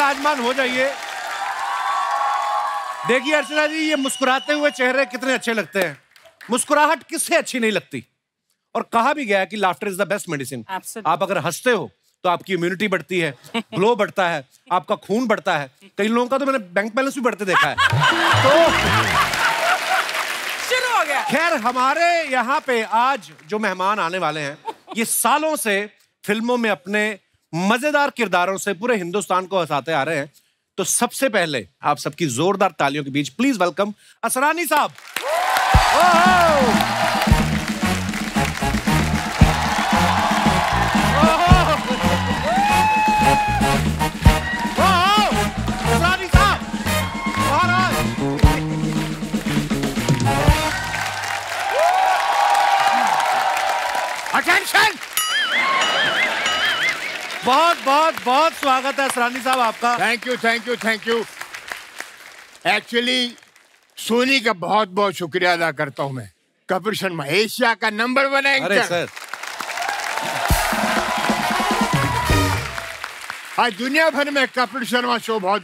विराजमान हो जाइए। देखिए अर्चना जी, ये मुस्कुराते हुए चेहरे कितने अच्छे लगते हैं। मुस्कुराहट किससे अच्छी नहीं लगती, और कहा भी गया है कि laughter is the best medicine। आप अगर हंसते हो तो आपकी इम्यूनिटी बढ़ती है, ग्लो बढ़ता है, आपका खून बढ़ता है। कई लोगों का तो मैंने बैंक बैलेंस भी बढ़ते देखा है। तो शुरू हो गया। खैर, हमारे यहाँ पे आज जो मेहमान आने वाले हैं, ये सालों से फिल्मों में अपने मजेदार किरदारों से पूरे हिंदुस्तान को हंसाते आ रहे हैं। तो सबसे पहले आप सबकी जोरदार तालियों के बीच प्लीज वेलकम असरानी साहब। असरानी साहब, महाराज। अटेंशन। बहुत बहुत बहुत स्वागत है असरानी साहब आपका। Thank you, thank you, thank you. Actually Sony का बहुत बहुत शुक्रिया अदा करता हूं मैं। कपिल शर्मा एशिया का नंबर 1 एंकर। अरे सर, आज दुनिया भर में कपिल शर्मा शो बहुत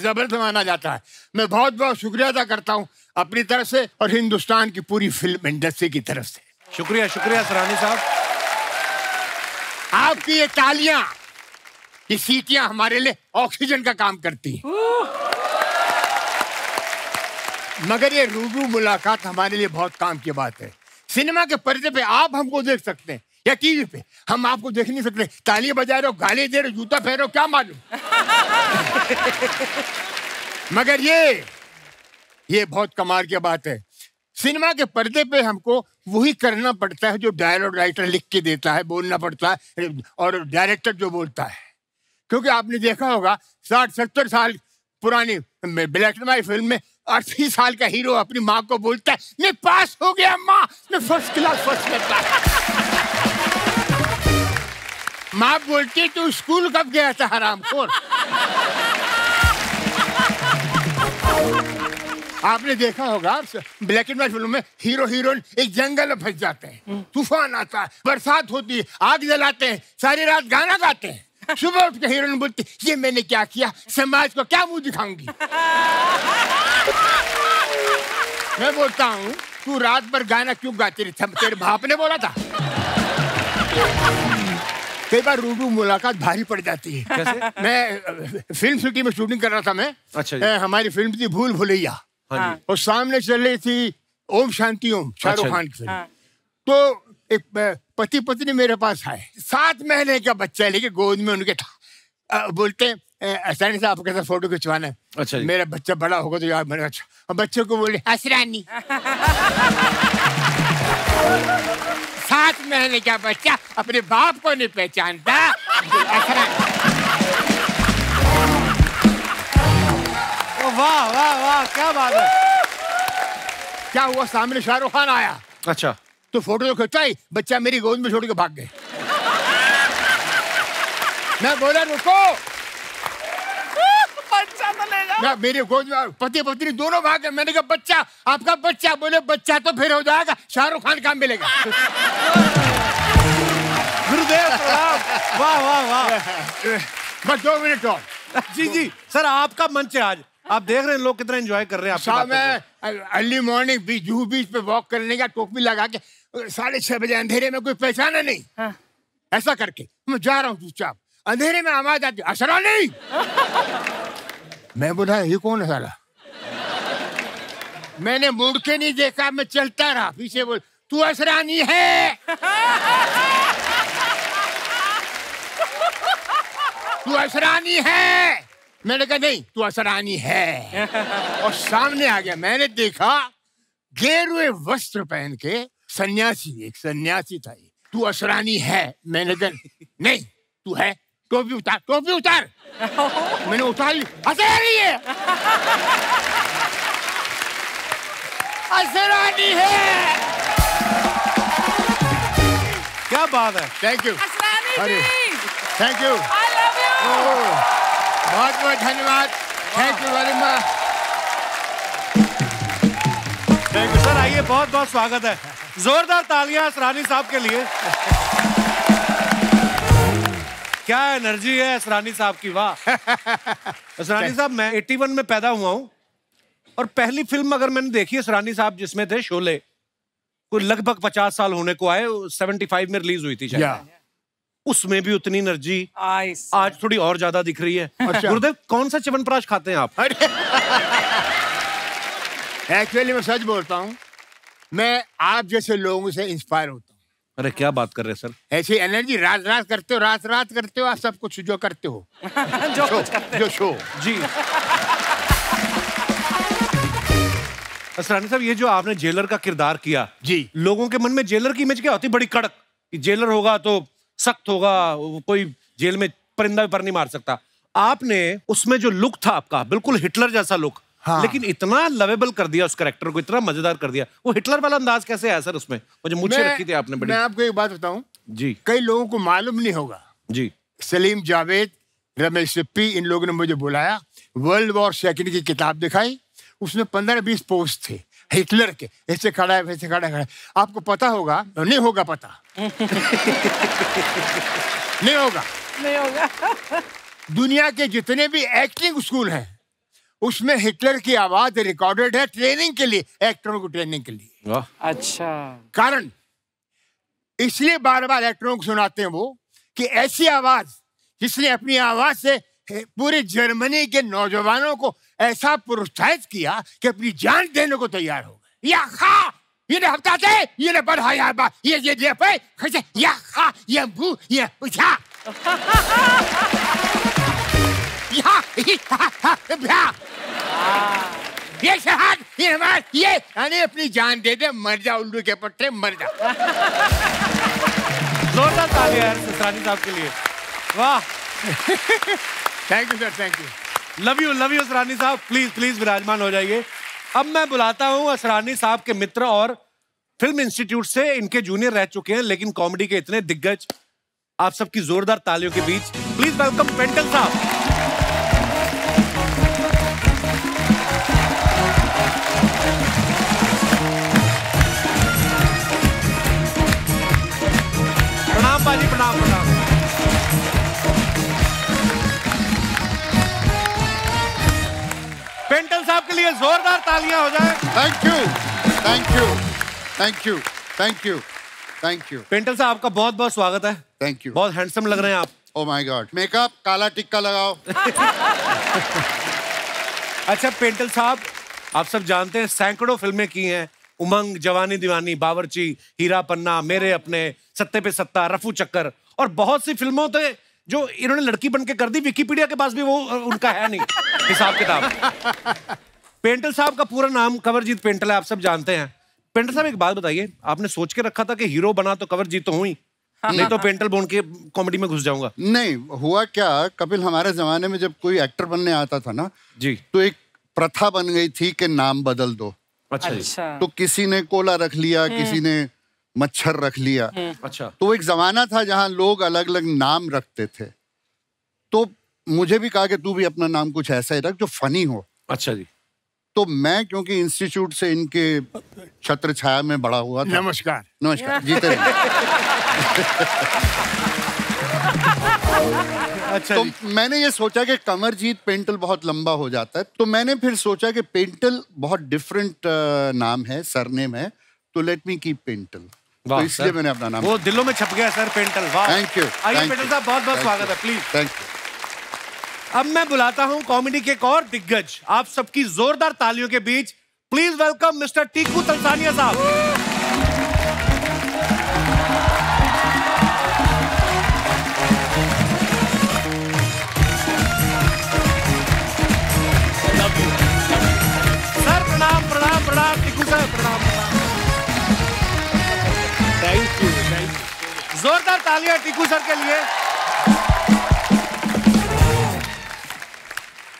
जबरदस्त माना जाता है। मैं बहुत बहुत शुक्रिया अदा करता हूं अपनी तरफ से और हिंदुस्तान की पूरी फिल्म इंडस्ट्री की तरफ से। शुक्रिया, शुक्रिया असरानी साहब। आपकी ये तालियां, ये सीटियां हमारे लिए ऑक्सीजन का काम करती हैं। मगर ये रूबरू मुलाकात हमारे लिए बहुत काम की बात है। सिनेमा के पर्दे पे आप हमको देख सकते हैं, या टीवी पे हम आपको देख नहीं सकते। तालियां बजा रहे हो, गाली दे रहे हो, जूता फेर रहे हो, क्या मालूम। मगर ये बहुत कमाल की बात है। सिनेमा के पर्दे पे हमको वही करना पड़ता है जो डायलॉग राइटर लिख के देता है, बोलना पड़ता है, और डायरेक्टर जो बोलता है। क्योंकि आपने देखा होगा 60-70 साल पुरानी ब्लैक एंड व्हाइट फिल्म में 80 साल का हीरो अपनी माँ को बोलता है, मैं पास हो गया माँ, मैं फर्स्ट क्लास करता। माँ बोलती है तू स्कूल कब गया था हरामखोर। आपने देखा होगा ब्लैक एंड व्हाइट फिल्म में हीरो हीरोइन एक जंगल में फंस जाते हैं, तूफान आता है, बरसात होती है, आग जलाते हैं, सारी रात गाना गाते हैं, सुबह उठ के हीरोइन बोलती ये मैंने क्या किया, समाज को क्या मुंह दिखाऊंगी। मैं बोलता हूँ तू रात भर गाना क्यों गाती रही, तेरे बाप ने बोला था। कई बार रूबरू मुलाकात भारी पड़ जाती है। कैसे? मैं फिल्म सिटी में शूटिंग कर रहा था मैं। अच्छा, हमारी फिल्म थी भूल भुलैया। हाँ। और सामने चल रही थी ओम शांति ओम, शाहरुख खान की फिल्म। हाँ। तो एक पति पत्नी मेरे पास आए, 7 महीने का बच्चा लेके गोद में उनके था। बोलते असरानी साहब आपके साथ फोटो खिंचवाना है। अच्छा, मेरा बच्चा बड़ा होगा तो यार मैंने अच्छा। और बच्चे को बोले असरानी। 7 महीने का बच्चा अपने बाप को नहीं पहचानता। वाह वाह वाह, क्या बात है। क्या हुआ, सामने शाहरुख खान आया। अच्छा, तो फोटो तो खिंचाई, बच्चा मेरी गोद में छोड़ के भाग गए। मैं बोला रुको, बच्चा तो ले जाओ। मेरे गोद में पति पत्नी दोनों भाग गए। मैंने कहा बच्चा आपका, बच्चा। बोले बच्चा तो फिर हो जाएगा, शाहरुख खान काम मिलेगा। गुरुदेव, वाह वाह वाह। बस 2 मिनट और। जी जी सर, आपका मंच है आज। आप देख रहे हैं लोग कितना एंजॉय कर रहे हैं साहब। मैं अर्ली मॉर्निंग जुहू बीच पे वॉक करने का टोपी लगा के 6:30 बजे अंधेरे में कोई पहचाना नहीं। हाँ। ऐसा करके मैं जा रहा हूँ चुपचाप, अंधेरे में आवाज आती असरानी। मैं बोला ये कौन है साला। मैंने मुड़ के नहीं देखा, मैं चलता रहा, पीछे बोल तू असरानी है। तू असरानी है। मैंने कहा नहीं, तू असरानी है। और सामने आ गया, मैंने देखा गेरुए वस्त्र पहन के सन्यासी, एक सन्यासी था। तू असरानी है। मैंने कहा नहीं तू है, टोपी उतार, टोपी उतार। मैंने उतार ली। असरानी है, असरानी है। क्या बात है। थैंक यू, थैंक यू, बहुत बहुत धन्यवाद। Thank you very much. Thank you sir. आइए, बहुत बहुत स्वागत है। जोरदार तालियां असरानी साहब के लिए। क्या एनर्जी है असरानी साहब की, वाह। असरानी साहब मैं 81 में पैदा हुआ हूँ और पहली फिल्म अगर मैंने देखी असरानी साहब जिसमें थे शोले, कोई लगभग 50 साल होने को आए, 75 में रिलीज हुई थी शायद, उसमें भी उतनी एनर्जी आज थोड़ी और ज्यादा दिख रही है। अच्छा। गुरुदेव कौन सा च्यवनप्राश खाते हैं आप? एक्चुअली मैं सच बोलता हूँ, मैं आप जैसे लोगों से इंस्पायर होता हूँ। अरे क्या बात कर रहे हैं सर, ऐसी एनर्जी रात रात करते हो आप सब कुछ जो करते हो। जो शो जी। असरानी साहब ये जो आपने जेलर का किरदार किया जी, लोगों के मन में जेलर की इमेज क्या होती है? बड़ी कड़क, जेलर होगा तो सख्त होगा, कोई जेल में परिंदा भी पर नहीं मार सकता। आपने उसमें जो लुक था आपका बिल्कुल हिटलर जैसा लुक, हाँ। लेकिन इतना लवेबल कर दिया उस कैरेक्टर को, इतना मजेदार कर दिया। वो हिटलर वाला अंदाज कैसे आया सर उसमें? मुझे मुझे रखी थी आपने बड़ी। मैं आपको एक बात बताऊं जी, कई लोगों को मालूम नहीं होगा जी, सलीम जावेद, रमेश सिप्पी, इन लोगों ने मुझे बुलाया, वर्ल्ड वॉर II की किताब दिखाई, उसमें 15-20 पोज थे हिटलर के, ऐसे खड़ा है वैसे खड़ा है। आपको पता होगा नहीं होगा, पता नहीं होगा। दुनिया के जितने भी एक्टिंग स्कूल हैं उसमें हिटलर की आवाज रिकॉर्डेड है ट्रेनिंग के लिए, एक्टरों को ट्रेनिंग के लिए। अच्छा। कारण इसलिए बार-बार एक्टरों को सुनाते हैं वो कि ऐसी आवाज जिसने अपनी आवाज से पूरे जर्मनी के नौजवानों को ऐसा प्रोत्साहित किया कि अपनी जान देने को तैयार हो गए। या खा ये हफ्ताते, ये बढ़ाया बा, ये पे या खा ये भू ये उठा ये अरे अपनी जान दे दे, मर जा उल्लू के पट्टे मर जा। जोरदार तालियां यार असरानी साहब के लिए, वाह। Thank you sir, thank you, love you Asrani साहब। प्लीज विराजमान हो जाइए। अब मैं बुलाता हूँ असरानी साहब के मित्र और फिल्म इंस्टीट्यूट से इनके जूनियर रह चुके हैं लेकिन कॉमेडी के इतने दिग्गज। आप सबकी जोरदार तालियों के बीच प्लीज वेलकम पेंटल साहब। प्रणाम। पेंटल साहब के लिए जोरदार तालियां हो जाए। Thank you. पेंटल साहब आपका बहुत स्वागत है। Thank you. बहुत हैंडसम लग रहे हैं आप। ओह माय गॉड, मेकअप काला टिक्का लगाओ। अच्छा पेंटल साहब, आप सब जानते हैं सैकड़ों फिल्में की हैं, उमंग, जवानी दीवानी, बावर्ची, हीरा पन्ना, मेरे अपने, सत्ते पे सत्ता, रफू चक्कर और बहुत सी फिल्मों थे जो इन्होंने लड़की बनके कर दी। विकिपीडिया के पास भी वो उनका है नहीं हिसाब किताब। पेंटल साहब का पूरा नाम कंवरजीत पेंटल है, आप सब जानते हैं। पेंटल साहब एक बात बताइए, आपने सोच के रखा था कि हीरो बना तो कंवरजीत तो हूं ही, नहीं तो पेंटल बन के कॉमेडी में घुस जाऊंगा? नहीं, हुआ क्या कपिल, हमारे जमाने में जब कोई एक्टर बनने आता था ना जी, तो एक प्रथा बन गई थी कि नाम बदल दो। अच्छा। तो किसी ने कोला रख लिया, किसी ने मच्छर रख लिया। अच्छा। तो एक जमाना था जहाँ लोग अलग अलग नाम रखते थे, तो मुझे भी कहा कि तू भी अपना नाम कुछ ऐसा ही रख जो फनी हो। अच्छा जी। तो मैं क्योंकि इंस्टीट्यूट से इनके छत्र छाया में बड़ा हुआ था। नमस्कार जीतेंद्र। अच्छा। तो मैंने ये सोचा कि कंवरजीत पेंटल बहुत लंबा हो जाता है, तो मैंने फिर सोचा कि पेंटल बहुत डिफरेंट नाम है, सरनेम है, तो लेट मी कीप पेंटल। तो इसलिए मैंने अपना नाम, वो दिलों में छप गया सर पेंटल। वाह, थैंक यू। आइए पेंटल साहब, बहुत स्वागत है। प्लीज। Thank you. अब मैं बुलाता हूँ कॉमेडी के एक और दिग्गज, आप सबकी जोरदार तालियों के बीच please welcome mister Tiku Talsania साहब। जोरदार तालियां टिकू सर के लिए।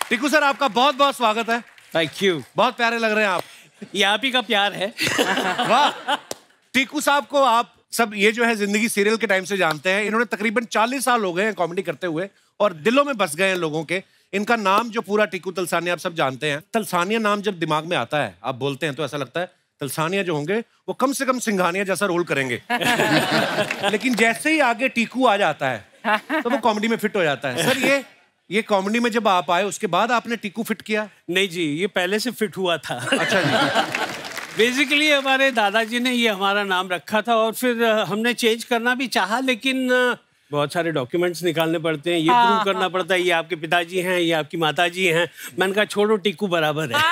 टिकू सर आपका बहुत स्वागत है। Thank you. बहुत प्यारे लग रहे हैं आप। ये आप ही का प्यार है। वाह। टिकू साहब को आप सब ये जो है जिंदगी सीरियल के टाइम से जानते हैं। इन्होंने तकरीबन 40 साल हो गए हैं कॉमेडी करते हुए और दिलों में बस गए हैं लोगों के। इनका नाम जो पूरा टिकू तलसानिया, आप सब जानते हैं। तलसानिया नाम जब दिमाग में आता है, आप बोलते हैं तो ऐसा लगता है तलसानिया जो होंगे वो कम से कम सिंघानिया जैसा रोल करेंगे। लेकिन जैसे ही आगे टीकू आ जाता है तो वो कॉमेडी में फिट हो जाता है। सर ये ये कॉमेडी में जब आप आए उसके बाद आपने टिकू फिट किया? नहीं जी, ये पहले से फिट हुआ था। अच्छा जी। बेसिकली हमारे दादाजी ने ये हमारा नाम रखा था और फिर हमने चेंज करना भी चाहा, लेकिन बहुत सारे डॉक्यूमेंट्स निकालने पड़ते हैं, ये प्रूव करना पड़ता है, ये आपके पिताजी हैं, ये आपकी माताजी हैं। मैंने कहा छोड़ो, टिकू बराबर है।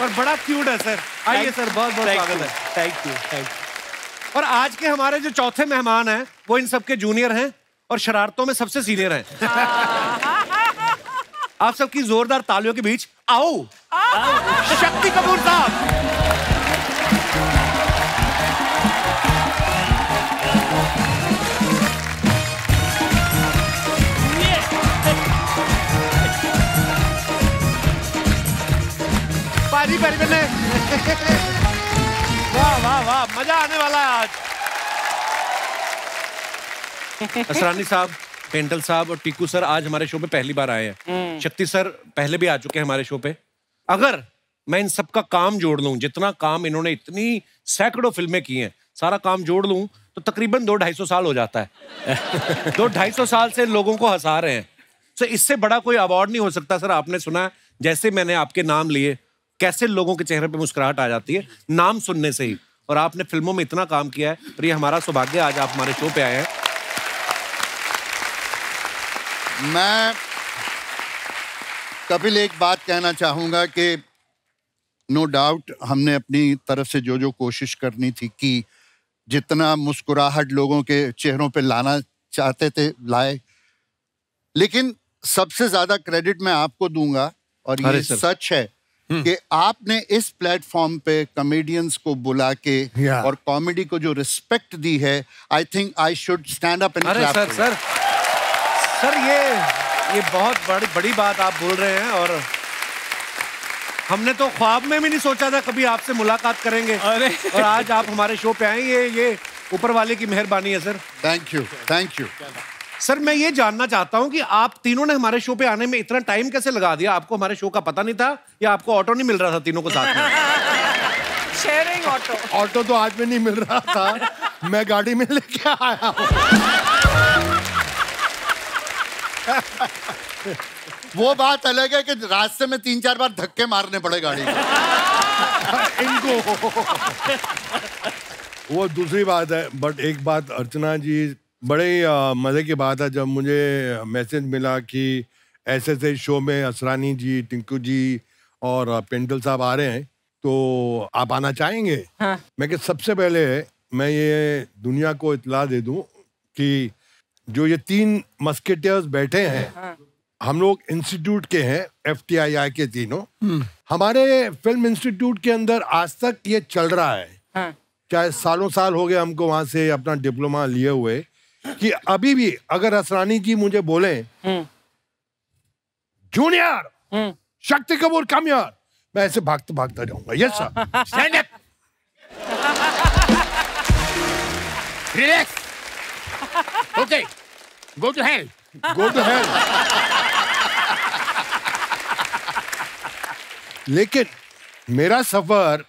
पर बड़ा क्यूट है सर। आइए सर, बहुत बहुत स्वागत है। Thank you, thank you. और आज के हमारे जो चौथे मेहमान हैं वो इन सबके जूनियर हैं और शरारतों में सबसे सीनियर हैं। आप सबकी जोरदार तालियों के बीच आओ शक्ति कपूर साहब। वाह वाह वाह, मजा आने वाला है आज। असरानी साहब, पेंटल साहब और टिकू सर आज हमारे शो पे पहली बार आए हैं। शक्ति सर पहले भी आ चुके हैं हमारे शो पे। अगर मैं इन सब का काम जोड़ लूं, जितना काम इन्होंने इतनी सैकड़ों फिल्में की हैं, सारा काम जोड़ लूं तो तकरीबन 200-250 साल हो जाता है। 200-250 साल से लोगों को हंसा रहे हैं। तो इससे बड़ा कोई अवार्ड नहीं हो सकता। सर आपने सुना जैसे मैंने आपके नाम लिए कैसे लोगों के चेहरे पे मुस्कुराहट आ जाती है नाम सुनने से ही। और आपने फिल्मों में इतना काम किया है और ये हमारा सौभाग्य आज आप हमारे शो पे आए हैं। मैं कपिल एक बात कहना चाहूँगा कि नो डाउट हमने अपनी तरफ से जो जो कोशिश करनी थी कि जितना मुस्कुराहट लोगों के चेहरों पे लाना चाहते थे लाए, लेकिन सबसे ज़्यादा क्रेडिट मैं आपको दूंगा और ये सच है कि आपने इस प्लेटफॉर्म पे कॉमेडियंस को बुला के और कॉमेडी को जो रिस्पेक्ट दी है, I think I should stand up and clap. Sir sir sir, ये बहुत बड़ी बात आप बोल रहे हैं और हमने तो ख्वाब में भी नहीं सोचा था कभी आपसे मुलाकात करेंगे। अरे और आज आप हमारे शो पे आए, ये ऊपर वाले की मेहरबानी है sir. Thank you, thank you sir. मैं ये जानना चाहता हूँ कि आप तीनों ने हमारे शो पे आने में इतना टाइम कैसे लगा दिया? आपको हमारे शो का पता नहीं था या आपको ऑटो नहीं मिल रहा था तीनों को साथ में? Sharing auto. ऑटो तो आज में नहीं मिल रहा था, मैं गाड़ी में लेके आया हूँ। वो बात अलग है कि रास्ते में 3-4 बार धक्के मारने पड़े गाड़ी को। इनको वो दूसरी बात है, बट एक बात अर्चना जी, बड़े मज़े की बात है जब मुझे मैसेज मिला कि ऐसे ऐसे शो में असरानी जी, टिंकू जी और पेंटल साहब आ रहे हैं तो आप आना चाहेंगे? हाँ। मैं कि सबसे पहले मैं ये दुनिया को इतला दे दूं कि जो ये 3 मस्केटियर्स बैठे हैं, हाँ। हम लोग इंस्टीट्यूट के हैं, FTII के तीनों। हमारे फिल्म इंस्टीट्यूट के अंदर आज तक ये चल रहा है, हाँ। चाहे सालों साल हो गए हमको वहाँ से अपना डिप्लोमा लिए हुए, कि अभी भी अगर असरानी जी मुझे बोले जूनियर शक्ति कपूर कम यार, मैं ऐसे भागता भागता जाऊंगा। Yes sir, stand up, relax, okay, go to hell, go to hell. लेकिन मेरा सफर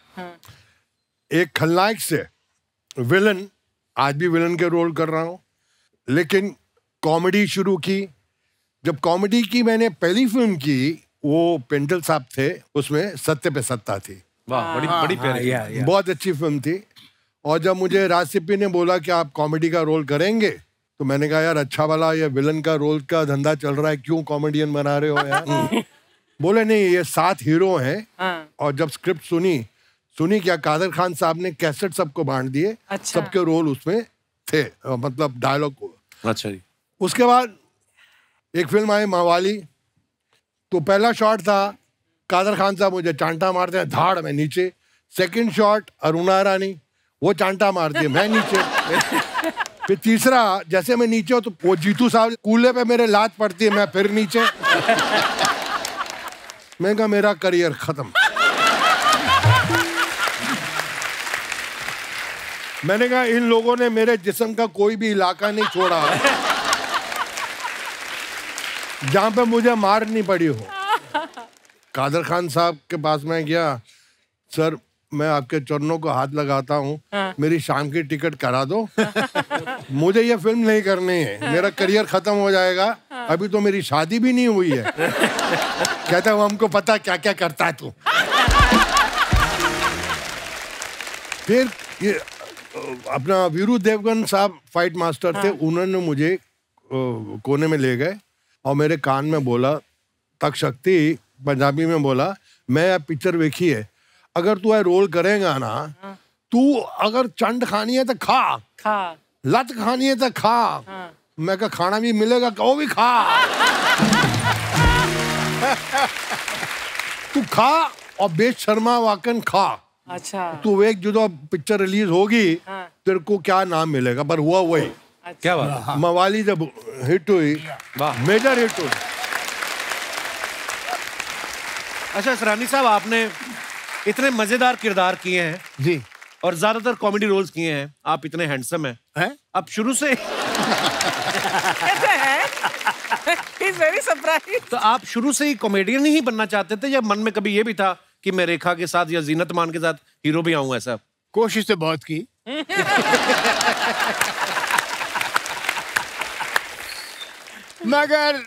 एक खलनायक से विलन, आज भी विलन के रोल कर रहा हूँ, लेकिन कॉमेडी शुरू की। जब कॉमेडी की मैंने पहली फिल्म की, वो पेंटल साहब थे, उसमें सत्ते पे सत्ता थी। वाह, बड़ी बड़ी प्यारी, बहुत अच्छी फिल्म थी। और जब मुझे राज सिप्पी ने बोला कि आप कॉमेडी का रोल करेंगे, तो मैंने कहा यार अच्छा वाला ये विलन का रोल का धंधा चल रहा है, क्यों कॉमेडियन बना रहे हो यार? बोले नहीं, ये 7 हीरो हैं। और जब स्क्रिप्ट सुनी क्या, कादर खान साहब ने कैसेट सबको बांट दिए, सबके रोल उसमें थे, मतलब डायलॉग को। अच्छा जी। उसके बाद एक फिल्म आई माहवाली, तो पहला शॉट था कादर खान साहब मुझे चांटा मारते हैं, धाड़ में नीचे। सेकंड शॉट अरुणा ईरानी, वो चांटा मारती है, मैं नीचे। फिर तीसरा जैसे मैं नीचे हूँ तो वो जीतू साहब कूल्हे पे मेरे लात पड़ती है, मैं फिर नीचे। मैं कहा मेरा करियर खत्म। मैंने कहा इन लोगों ने मेरे जिस्म का कोई भी इलाका नहीं छोड़ा जहाँ पे मुझे मार नहीं पड़ी हो। कादर खान साहब के पास मैं गया, सर मैं आपके चरणों को हाथ लगाता हूँ, मेरी शाम की टिकट करा दो। मुझे ये फिल्म नहीं करनी है, मेरा करियर खत्म हो जाएगा, अभी तो मेरी शादी भी नहीं हुई है। कहता हूँ हमको पता क्या क्या करता है तू। फिर ये अपना वीरू देवगन साहब फाइट मास्टर थे, उन्होंने मुझे कोने में ले गए और मेरे कान में बोला, तक शक्ति पंजाबी में बोला, मैं यह पिक्चर देखी है, अगर तू रोल करेगा ना, तू अगर चंड खानी है तो खा, लत खानी है तो खा। मैं कहा खाना भी मिलेगा, वो भी खा। तू खा और बेशर्मा वाकन खा। अच्छा। तू एक जो पिक्चर रिलीज होगी तेरे को क्या नाम मिलेगा, पर हुआ वही। अच्छा। क्या बात, मवाली जब हिट हुई, मेजर हिट हुई। अच्छा असरानी साहब, आपने इतने मजेदार किरदार किए हैं जी, और ज्यादातर कॉमेडी रोल्स किए हैं, आप इतने हैंडसम हैं, अब शुरू से He's very surprised. तो आप शुरू से ही कॉमेडियन ही बनना चाहते थे, या मन में कभी ये भी था कि मैं रेखा के साथ या जीनत मान के साथ हीरो भी आऊंगा? ऐसा कोशिश तो बहुत की। मगर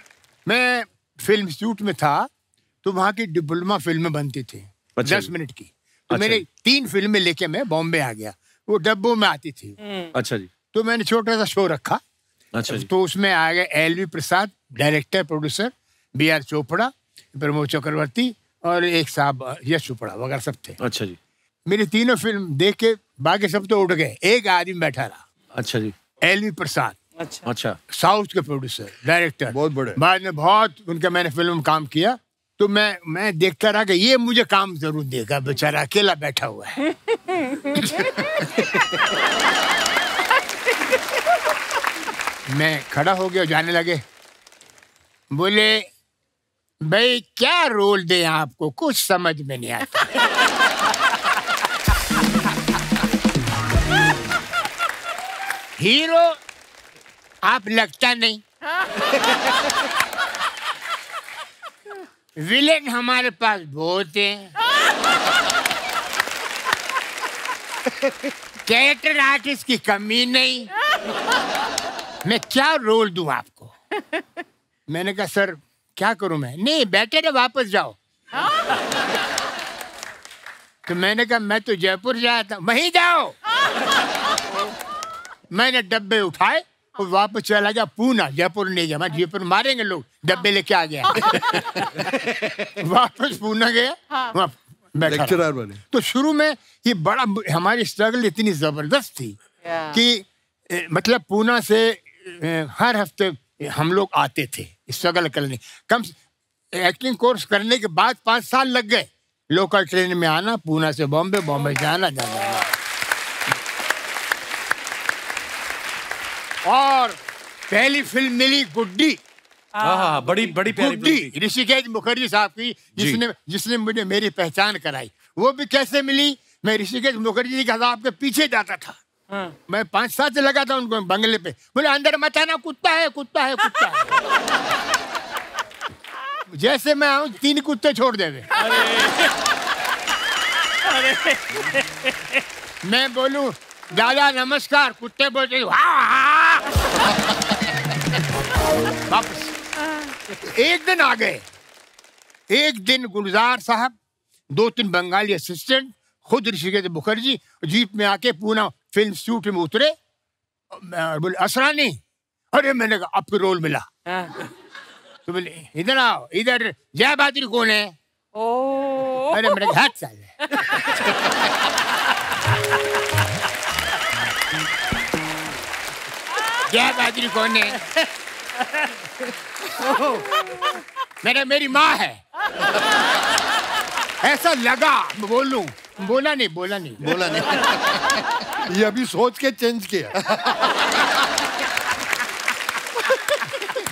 मैं फिल्म शूट में था, तो वहाँ की डिप्लोमा फिल्में बनती थी 10 मिनट की, तो अच्छा मेरे 3 फिल्में लेके मैं बॉम्बे आ गया, वो डब्बों में आती थी। अच्छा जी। तो मैंने छोटा सा शो रखा। अच्छा जी। तो उसमें आ गए L V Prasad director producer, BR Chopra, Pramod चक्रवर्ती और एक साहब यश चोपड़ा वगैरह सब थे। अच्छा जी। मेरी 3 फिल्म देख के बाकी सब तो उठ गए, एक आदमी बैठा रहा। अच्छा जी। एलवी प्रसाद। अच्छा। साउथ के प्रोड्यूसर डायरेक्टर, बहुत बड़े, बाद में बहुत उनका मैंने फिल्म में काम किया। तो मैं देखता रहा कि ये मुझे काम जरूर देगा, बेचारा अकेला बैठा हुआ है। मैं खड़ा हो गया, जाने लगे, बोले भाई क्या रोल दें आपको, कुछ समझ में नहीं आता। हीरो आप लगता नहीं। विलेन हमारे पास बहुत हैं। कैरेक्टर आर्टिस्ट की कमी नहीं। मैं क्या रोल दूं आपको? मैंने कहा सर क्या करूं मैं? नहीं बैठे रहो, वापस जाओ। तो मैंने कहा मैं तो जयपुर जाता, वहीं जाओ। मैंने डब्बे उठाए और वापस चला गया पूना, जयपुर नहीं गया, जयपुर मारेंगे लोग, डब्बे लेके आ गया। वापस पूना गया। हाँ। लेक्चरर बने। तो शुरू में ये बड़ा हमारी स्ट्रगल इतनी जबरदस्त थी कि मतलब पूना से हर हफ्ते हम लोग आते थे स्ट्रगल करने। कम एक्टिंग कोर्स करने के बाद 5 साल लग गए, लोकल ट्रेन में आना, पूना से बॉम्बे, बॉम्बे जाना। और पहली फिल्म मिली गुड्डी। हाँ, बड़ी बड़ी गुड्डी, ऋषिकेश मुखर्जी साहब की, जिसने मुझे मेरी पहचान कराई। वो भी कैसे मिली, मैं ऋषिकेश मुखर्जी का आपके पीछे जाता था। हाँ। मैं 5 साल से लगा था उनको बंगले पे, बोले अंदर मत आना, कुत्ता है, कुत्ता है, कुत्ता है। जैसे मैं आऊँ 3 कुत्ते छोड़ देवे। मैं बोलूँ दादा नमस्कार, कुत्ते बोलते वापस। एक दिन आ गए, एक दिन गुलजार साहब, 2-3 बंगाली असिस्टेंट, खुद ऋषिकेश मुखर्जी जीप में आके पूना फिल्म शूट में उतरे। बोले असरानी, अरे मैंने कहा आपको रोल मिला। तो बोले इधर आओ, इधर जय बहादुर कौन है? अरे मेरे हाथ चल। जय बहादुर कौन है? मैंने मेरी माँ है। ऐसा लगा बोलूं, बोला नहीं। ये अभी सोच के चेंज किया।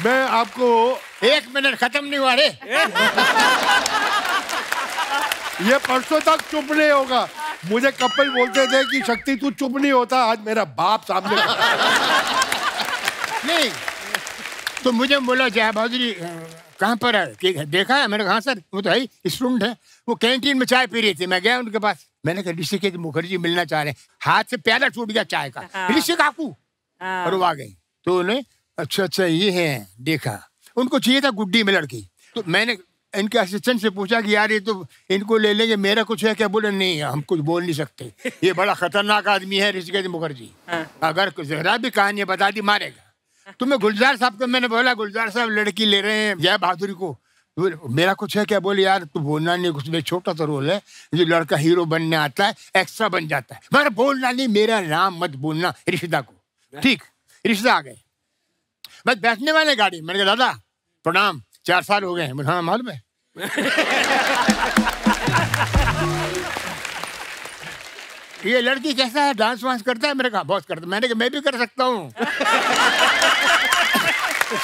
मैं आपको 1 मिनट खत्म नहीं हुआ रे। ये परसों तक चुप नहीं होगा। मुझे कपिल बोलते थे कि शक्ति तू चुप नहीं होता, आज मेरा बाप सामने। नहीं तो मुझे बोला जय बहादुरी कहाँ पर है, देखा है? मैंने कहा सर वो तो है स्टूडेंट है, वो कैंटीन में चाय पी रही थी। मैं गया उनके पास, मैंने कहा ऋषिकेश मुखर्जी मिलना चाह रहे हैं, हाथ से प्याला टूट गया चाय का, ऋषि काकू, और वो आ गए। तो उन्हें अच्छा अच्छा ये है देखा, उनको चाहिए था गुड्डी में लड़की। तो मैंने इनके असिस्टेंट से पूछा कि यार ये तो इनको ले लेंगे, मेरा कुछ है क्या? बोले नहीं, हम कुछ बोल नहीं सकते, ये बड़ा खतरनाक आदमी है ऋषिकेश मुखर्जी, अगर जरा भी कहानियाँ बता दी मारेगा। तो मैं गुलजार साहब को मैंने बोला, गुलजार साहब लड़की ले रहे हैं जया बहादुरी को, मेरा कुछ है क्या? बोले यार तू बोलना नहीं, उसमें छोटा सा रोल है, जो लड़का हीरो बनने आता है एक्स्ट्रा बन जाता है, मगर बोलना नहीं, मेरा नाम मत बोलना रिश्ता को। ठीक, रिश्ता आ गए, बस बैठने वाले गाड़ी। मैंने कहा दादा प्रणाम, 4 साल हो गए हैं। बोले हाँ मालूम है। ये लड़की कैसा है, डांस वांस करता है? मैंने कहा बहुत करता है। मैंने कहा मैं भी कर सकता हूँ।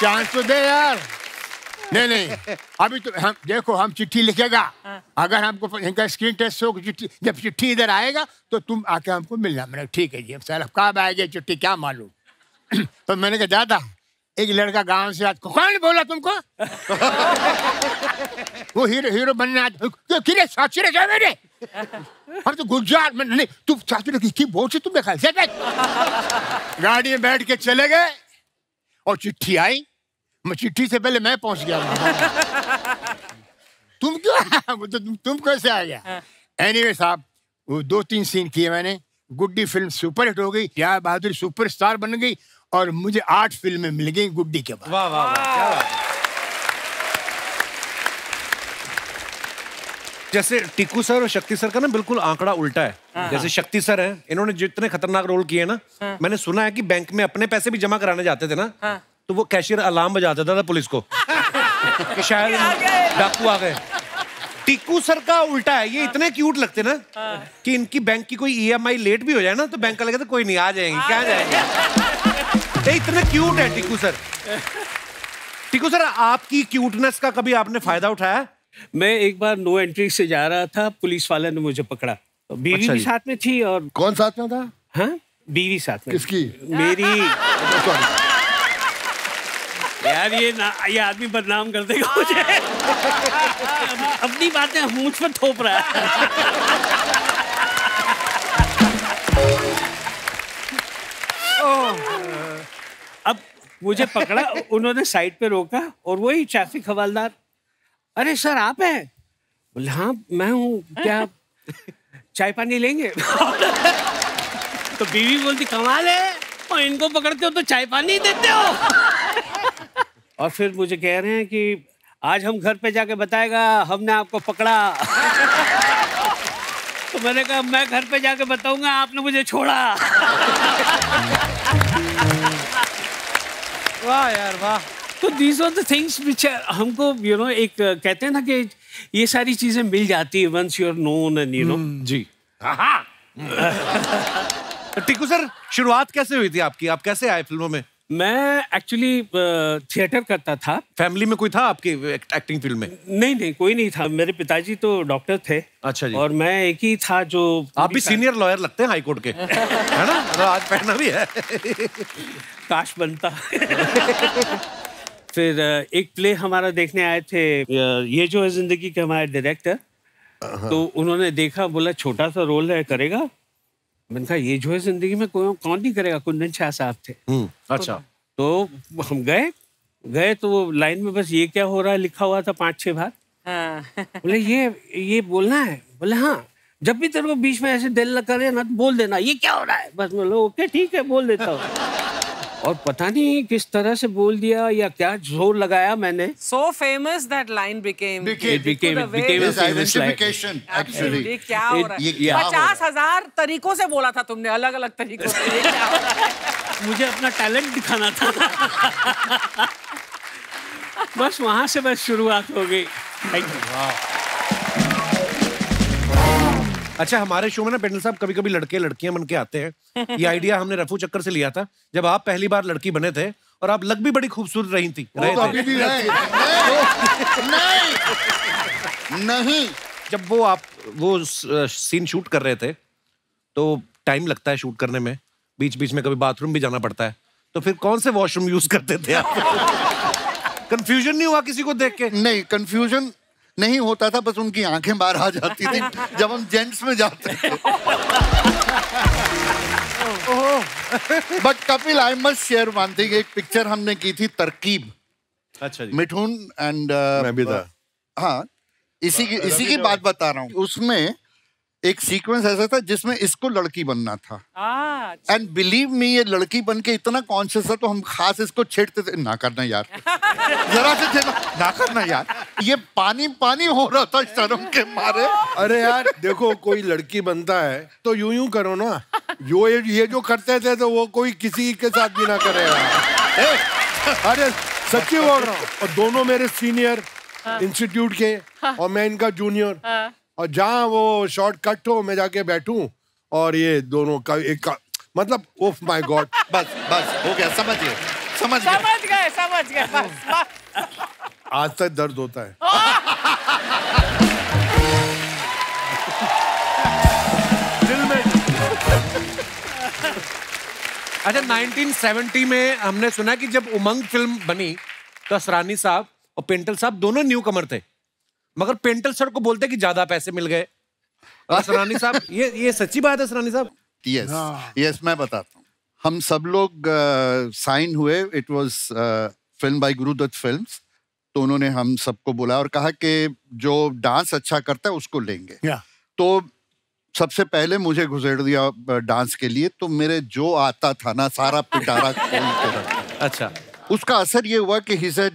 चांस तो दे यार। नहीं नहीं अभी तो हम देखो, हम चिट्ठी लिखेगा, अगर हमको इनका स्क्रीन टेस्ट हो, जब चिट्ठी इधर आएगा तो तुम आके हमको मिलना। मैंने ठीक है जी सर, अब कब आएगी चिट्ठी क्या मालूम। तो मैंने कहा दादा एक लड़का गांव से आज, कौन बोला तुमको? वो हीरो बनने आज किले साक्षी रह जाए मेरे। अरे तो गुजरात में नहीं, तुम साक्षी रखी की बोल से तुमने खाल से गाड़ी में बैठ के चले गए और चिट्ठी आई। मैं चिट्ठी से पहले मैं पहुंच गया। तुम क्यों तुम कैसे आ गया? एनीवे साहब वो 2-3 सीन किए मैंने, गुड्डी फिल्म सुपरहिट हो गई, क्या बहादुर सुपरस्टार बन गई और मुझे 8 फिल्में मिल गई गुड्डी के बाद। वाह वाह वाह। जैसे टिकू सर और शक्ति सर का ना बिल्कुल आंकड़ा उल्टा है। जैसे शक्ति सर हैं, इन्होंने जितने खतरनाक रोल किए ना, मैंने सुना है कि बैंक में अपने पैसे भी जमा कराने जाते थे ना, तो वो कैशियर अलार्म बजाता था पुलिस को कि शायद डाकू आ गए। टिकू सर का उल्टा है, ये इतने क्यूट लगते ना कि इनकी बैंक की कोई EMI लेट भी हो जाए ना तो बैंक का लगेगा कोई नहीं आ जाएंगे, क्या जाएंगे, इतने क्यूट है टिकू सर। टिकू सर आपकी क्यूटनेस का कभी आपने फायदा उठाया? मैं एक बार नो एंट्री से जा रहा था, पुलिस वाले ने मुझे पकड़ा, बीवी भी साथ में थी। और कौन साथ में था? हाँ बीवी साथ में। किसकी? मेरी। यार ये ना, ये आदमी बदनाम कर देगा मुझे। अपनी बातें मुझ पर थोप रहा है। अब मुझे पकड़ा, उन्होंने साइड पे रोका और वही ट्रैफिक हवालदार, अरे सर आप हैं? बोले हाँ मैं हूँ, क्या चाय पानी लेंगे? तो बीवी बोलती कमाल है, और इनको पकड़ते हो तो चाय पानी देते हो। और फिर मुझे कह रहे हैं कि आज हम घर पे जाके बताएगा हमने आपको पकड़ा। तो मैंने कहा मैं घर पे जाके बताऊंगा आपने मुझे छोड़ा। वाह यार वाह। तो these are the things which हमको you know, एक कहते हैं ना कि ये सारी चीजें मिल जाती है once you're known and you know। जी टिकू सर शुरुआत कैसे हुई थी आपकी, आप कैसे आए फिल्मों में? मैं एक्चुअली थिएटर करता था। फैमिली में कोई था आपके एक्टिंग फील्ड में? नहीं नहीं कोई नहीं था, मेरे पिताजी तो डॉक्टर थे। अच्छा जी। और मैं एक ही था जो। आप भी सीनियर लॉयर लगते हैं हाई कोर्ट के। है ना, आज पहना भी है। काश बनता। फिर एक प्ले हमारा देखने आए थे, ये जो है जिंदगी के हमारे डायरेक्टर, तो उन्होंने देखा, बोला छोटा सा रोल है करेगा। मैंने कहा ये जो है जिंदगी में कोई कौन नहीं करेगा, कुंदन शाह साहब थे। अच्छा। तो हम गए तो लाइन में बस ये क्या हो रहा है लिखा हुआ था 5-6 बार। बोले ये बोलना है? बोले हाँ, जब भी तेरे को बीच में ऐसे दिल लग करे ना तो बोल देना ये क्या हो रहा है। बस बोले ओके ठीक है बोल देता हूँ। और पता नहीं किस तरह से बोल दिया या क्या जोर लगाया मैंने। So famous that line became. क्या हो रहा है? 50,000 तरीकों से बोला था तुमने, अलग अलग तरीकों से। ये क्या हो रहा है? मुझे अपना टैलेंट दिखाना था। बस वहाँ से बस शुरुआत हो गई। अच्छा हमारे शो में ना पेंडल साहब कभी कभी लड़के लड़कियां बन के आते हैं। ये आइडिया हमने रफू चक्कर से लिया था जब आप पहली बार लड़की बने थे और आप लग भी बड़ी खूबसूरत रही थी। नहीं जब वो आप वो सीन शूट कर रहे थे तो टाइम लगता है शूट करने में, बीच बीच में कभी बाथरूम भी जाना पड़ता है, तो फिर कौन से वॉशरूम यूज करते थे आप? कंफ्यूजन नहीं हुआ किसी को देख के? नहीं कंफ्यूजन नहीं होता था, बस उनकी आंखें बाहर आ जाती थी जब हम जेंट्स में जाते थे। But Kapil, I must share one thing, एक पिक्चर हमने की थी तरकीब। अच्छा जी। मिठून एंड मैं भी था। हाँ, इसी की बात बता रहा हूँ। उसमें एक सीक्वेंस ऐसा था जिसमें इसको लड़की बनना था, एंड बिलीव मी ये लड़की बन के इतना कॉन्शियस था, तो हम खास इसको छेड़ते थे, ना करना यार, जरा से ना करना यार, ये पानी पानी हो रहा था शर्म के मारे। अरे यार देखो, कोई लड़की बनता है तो यूं करो ना, जो ये जो करते थे तो वो कोई किसी के साथ भी ना करेगा। अरे सच्ची बोल रहा हूँ, और दोनों मेरे सीनियर इंस्टीट्यूट के, और मैं इनका जूनियर, और जहाँ वो शॉर्ट कट हो मैं जाके बैठूं, और ये दोनों का एक का, मतलब ओफ माय गॉड। बस बस हो गया, समझ गए। आज तक दर्द होता है। दिल में। अच्छा, 1970 में हमने सुना कि जब उमंग फिल्म बनी तो असरानी साहब और पेंटल साहब दोनों न्यू कमर थे, मगर पेंटल सर को बोलते कि ज्यादा पैसे मिल गए। असरानी साहब, ये सच्ची बात है असरानी साहब? यस, मैं बताता हूँ। हम सब लोग साइन हुए, it was film by Guru Dutt films, तो उन्होंने हम सबको बोला और कहा कि जो डांस अच्छा करता है उसको लेंगे। तो सबसे पहले मुझे घुसेड़ दिया डांस के लिए, तो मेरे जो आता था ना सारा पिटारा खोल के रखा। अच्छा। उसका असर ये हुआ कि ही सेड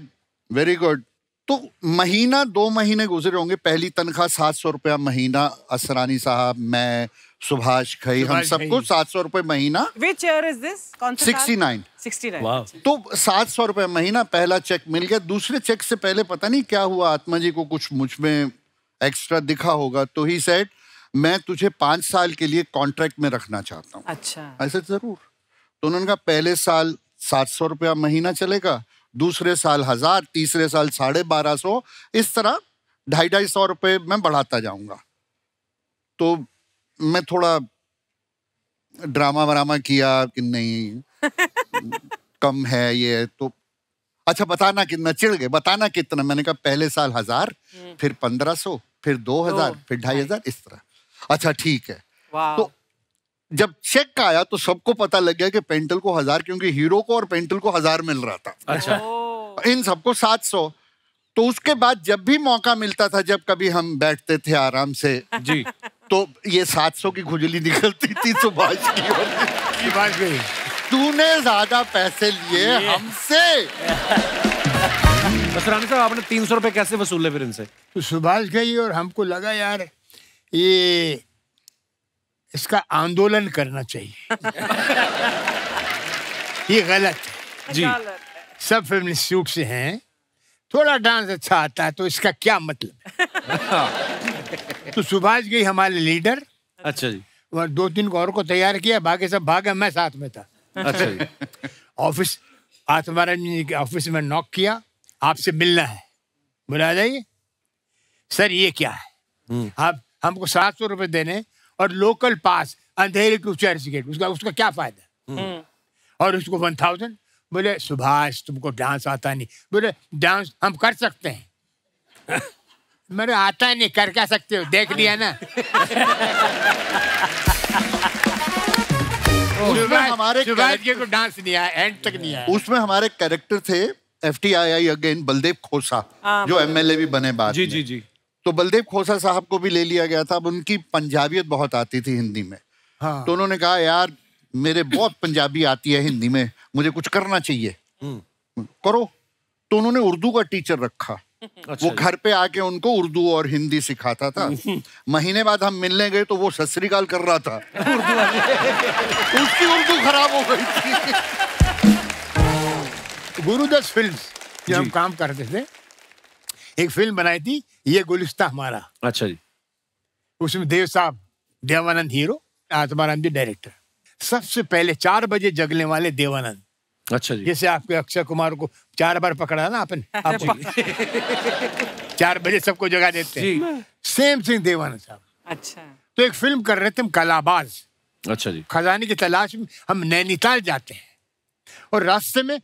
वेरी गुड। तो महीना 2 महीने गुजरे होंगे, पहली तनख्वाह 700 रुपया महीना, असरानी साहब, मैं, सुभाष खई, हम सबको 700 रुपये महीना। Which year is this? 69। 69। Wow. तो 700 रुपये महीना पहला चेक मिल गया। दूसरे चेक से पहले पता नहीं क्या हुआ, आत्मा जी को कुछ मुझ में एक्स्ट्रा दिखा होगा, तो ही सेड मैं तुझे 5 साल के लिए कॉन्ट्रैक्ट में रखना चाहता हूँ। अच्छा। ऐसे जरूर। तो उन्होंने कहा पहले साल 700 रुपया महीना चलेगा, दूसरे साल 1000, तीसरे साल 1250, इस तरह 250-250 रुपये मैं बढ़ाता जाऊंगा। तो मैं थोड़ा ड्रामा किया कि नहीं कम है ये, तो अच्छा बताना कितना, चिढ़ गए, बताना कितना। मैंने कहा पहले साल 1000, फिर 1500, फिर 2000, फिर 2500, इस तरह। अच्छा ठीक है। तो जब चेक आया तो सबको पता लग गया कि पेंटल को 1000, क्योंकि हीरो को और पेंटल को 1000 मिल रहा था। अच्छा। इन सबको 700। तो उसके बाद जब भी मौका मिलता था, जब कभी हम बैठते थे आराम से जी, तो ये 700 की खुजली निकलती थी सुभाष की, तूने ज्यादा पैसे लिए हमसे। असरानी साहब, आपने 300 रुपये कैसे वसूले फिर इनसे? तो सुभाष गई और हमको लगा यार ये इसका आंदोलन करना चाहिए, ये गलत है जी। सब फिल्म इंस्टीट्यूट से हैं, थोड़ा डांस अच्छा आता है तो इसका क्या मतलब। तो सुभाष गई हमारे लीडर। अच्छा जी। और 2-3 और को तैयार किया, बाकी सब भागे, मैं साथ में था। अच्छा जी। ऑफिस, आत्माराम जी के ऑफिस में नॉक किया, आपसे मिलना है। बुला जाइए सर, ये क्या है आप हमको 700 रुपये देने और local pass Andheri to Churchgate, उसका क्या फायदा, और उसको 1000। बोले सुभाष तुमको डांस आता नहीं। बोले डांस हम कर सकते हैं। मेरे आता नहीं, कर क्या सकते हो, देख लिया ना। उसमें डांस नहीं आया, एंड तक नहीं आया। उसमें हमारे कैरेक्टर थे FTII अगेन बलदेव खोसा, जो MLA भी बने बाद। जी। तो बलदेव खोसा साहब को भी ले लिया गया था। अब उनकी पंजाबियत बहुत आती थी हिंदी में। हाँ। तो उन्होंने कहा यार मेरे बहुत पंजाबी आती है हिंदी में, मुझे कुछ करना चाहिए, करो। तो उन्होंने उर्दू का टीचर रखा। अच्छा। वो घर पे आके उनको उर्दू और हिंदी सिखाता था। महीने बाद हम मिलने गए तो वो सत श्री अकाल कर रहा था उर्दू। उसकी उर्दू खराब हो गई थी। गुरुदत्त फिल्म्स जो हम काम करते थे, एक फिल्म बनाई थी ये गुलिस्ता हमारा। अच्छा जी। उसमें देव साहब, देवानंद हीरो, आत्माराम जी डायरेक्टर। सबसे पहले 4 बजे जगने वाले देवानंद। अच्छा जी। जैसे आपके अक्षय कुमार को 4 बार पकड़ा ना आपने, आप 4 बजे सबको जगा देते हैं। सेम थिंग देवानंद साहब। अच्छा। तो एक फिल्म कर रहे थे हम कलाबाज। अच्छा जी। खजाने की तलाश में हम नैनीताल जाते हैं, और रास्ते में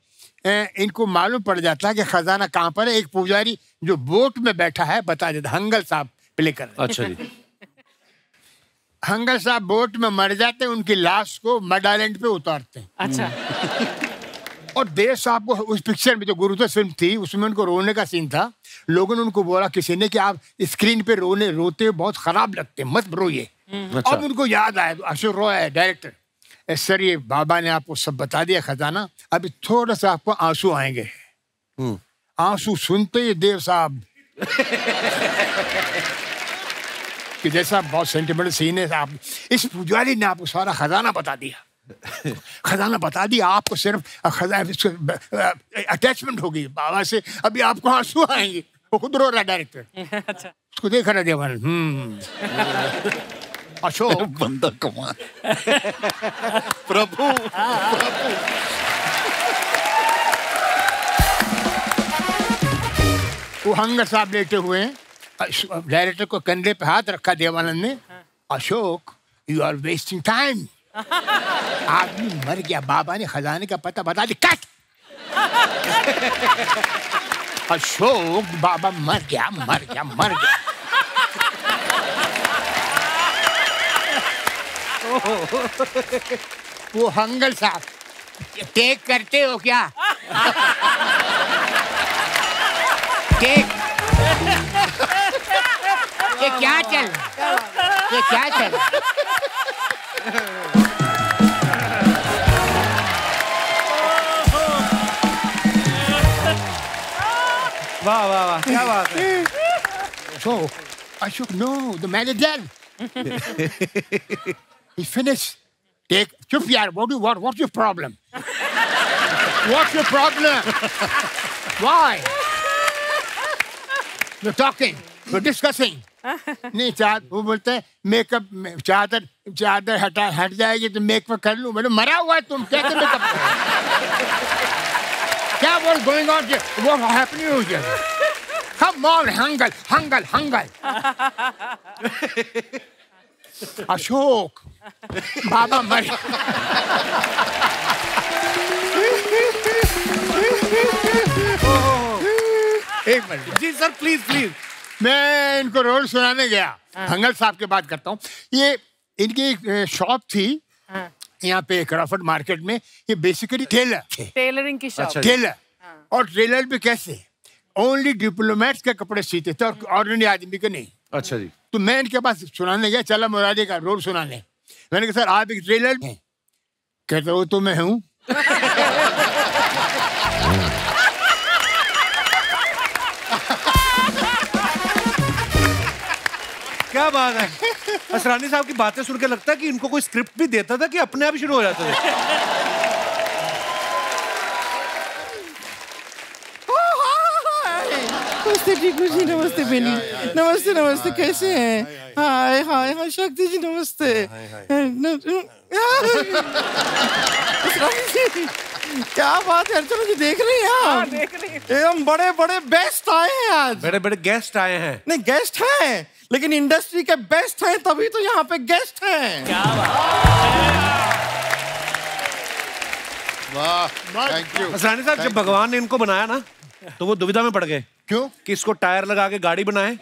इनको मालूम पड़ जाता है कि खजाना कहाँ पर है। एक पुजारी जो बोट में बैठा है बता देता, हंगल साहब प्ले कर रहे। अच्छा जी। हंगल साहब बोट में मर जाते हैं, उनकी लाश को मड आइलैंड पे उतारते हैं। अच्छा। और देव साहब को उस पिक्चर में, जो गुरुदत्त फिल्म थी, उसमें उनको रोने का सीन था। लोगों ने उनको बोला किसी ने कि आप स्क्रीन पे रोते हुए बहुत खराब लगते, मत रोइए। अच्छा। अब उनको याद आया, अशोक रॉय डायरेक्टर, सर ये बाबा ने आपको सब बता दिया खजाना, अभी थोड़ा सा आपको आंसू आएंगे। आंसू सुनते ही देव साहब कि जैसा बहुत सेंटिमेंटल सीन है साहब, इस पुजारी ने आपको सारा खजाना बता दिया, खजाना बता दिया, आपको सिर्फ खजाना अटैचमेंट होगी बाबा से, अभी आपको आंसू आएंगे। वो खुद रो रहा डायरेक्टर। अच्छा। उसको देख रहा देवान। अशोक बंदा कमाल। प्रभु वो हंगर साहब लेटे हुए, डायरेक्टर को कंधे पे हाथ रखा देवानंद ने। Ashok you are wasting time, आदमी मर गया, बाबा ने खजाने का पता बता दिया। कट। अशोक बाबा मर गया, मर गया, मर गया। वो हंगल साहब टेक करते हो क्या? टेक ये क्या चल, ये क्या चल। वाह वाह वाह, क्या बात है। So I should know the man is dead. He finished. Take. Chup yaar. What do you want? What's your problem? What's your problem? Why? You're talking. You're discussing. नहीं चाहत, वो बोलते हैं मेकअप, चादर चादर हटा हट जाएगी तो मेकअप कर लूँ। मैंने मरा हुआ है तुम, कैसे मेकअप? क्या बोल गोइंग ऑन ये वो हैपनिंग हो गया। Come on Hangal Hangal Hangal. अशोक बाबा मर। एक मिनट जी सर, प्लीज प्लीज। मैं इनको रोल सुनाने गया, हंगल साहब के बात करता हूँ। ये इनकी शॉप थी यहाँ पे क्रॉफर्ड मार्केट में। ये बेसिकली टेलर, टेलरिंग की शॉप। अच्छा, टेलर। और टेलर भी कैसे, ओनली डिप्लोमेट्स के कपड़े सीते थे और ऑर्डिनरी आदमी के नहीं। अच्छा जी। तो मैं इनके पास सुनाने गया, चला मुरारी का रोल सुनाने। मैंने कहा सर आप एक टेलर हैं? कहते हो तो मैं हूँ। क्या बात है। असरानी साहब की बातें सुनकर लगता है कि इनको कोई स्क्रिप्ट भी देता था कि अपने आप ही शुरू हो जाता था। नमस्ते टीकू जी, नमस्ते बेनी, नमस्ते नमस्ते, कैसे हैं? हाय हाय हाय। शक्ति जी नमस्ते। क्या बात है, तो मुझे देख रही हैं आप? देख रही हैं। एकदम बड़े बड़े बेस्ट आए हैं आज। बड़े बड़े गेस्ट आए हैं। नहीं गेस्ट हैं, लेकिन इंडस्ट्री के बेस्ट हैं, तभी तो यहाँ पे गेस्ट हैं। क्या वाह, थैंक यू। असरानी साहब, जब भगवान ने इनको बनाया ना तो वो दुविधा में पड़ गए। क्यों? कि इसको टायर लगा के गाड़ी बनाए।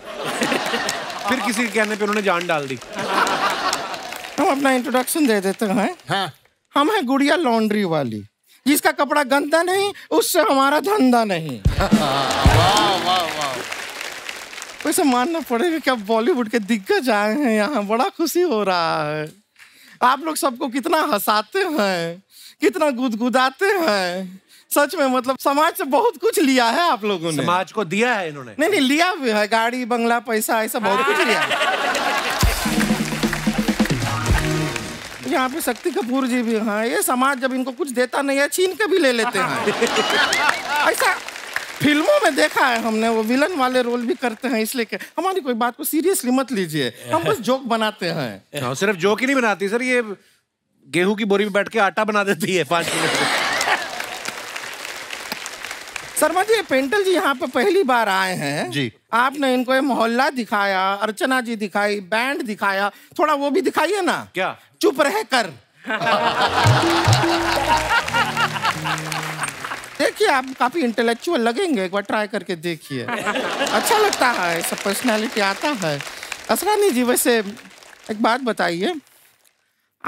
फिर किसी के कहने पे उन्होंने जान डाल दी। हम अपना इंट्रोडक्शन दे देते हैं। हाँ। हम हैं गुड़िया लॉन्ड्री वाली, जिसका कपड़ा गंदा नहीं उससे हमारा धंधा नहीं। वाह वाह वाह। वैसे मानना पड़ेगा क्या, बॉलीवुड के दिग्गज आए हैं यहाँ, बड़ा खुशी हो रहा है। आप लोग सबको कितना हंसाते हैं, कितना गुदगुदाते हैं, सच में मतलब समाज से बहुत कुछ लिया है आप लोगों ने। समाज को दिया है इन्होंने। नहीं नहीं, लिया भी है, गाड़ी बंगला पैसा ऐसा बहुत कुछ लिया है। यहाँ पे शक्ति कपूर जी भी हैं। ये समाज जब इनको कुछ देता नहीं है, छीन के भी ले लेते हैं। ऐसा फिल्मों में देखा है हमने, वो विलन वाले रोल भी करते हैं। इसलिए हमारी कोई बात को सीरियसली मत लीजिए, हम बस जोक बनाते हैं। सिर्फ जोक ही नहीं बनाती सर, ये गेहूं की बोरी में बैठ के आटा बना देती है 5 मिनट में। शर्मा जी, पेंटल जी यहाँ पे पहली बार आए हैं जी। आपने इनको ये मोहल्ला दिखाया, अर्चना जी दिखाई, बैंड दिखाया, थोड़ा वो भी दिखाइए ना। क्या? चुप रह कर। देखिए आप काफी इंटेलेक्चुअल लगेंगे, एक बार ट्राई करके देखिए, अच्छा लगता है, सब पर्सनालिटी आता है। असरानी जी वैसे एक बात बताइए,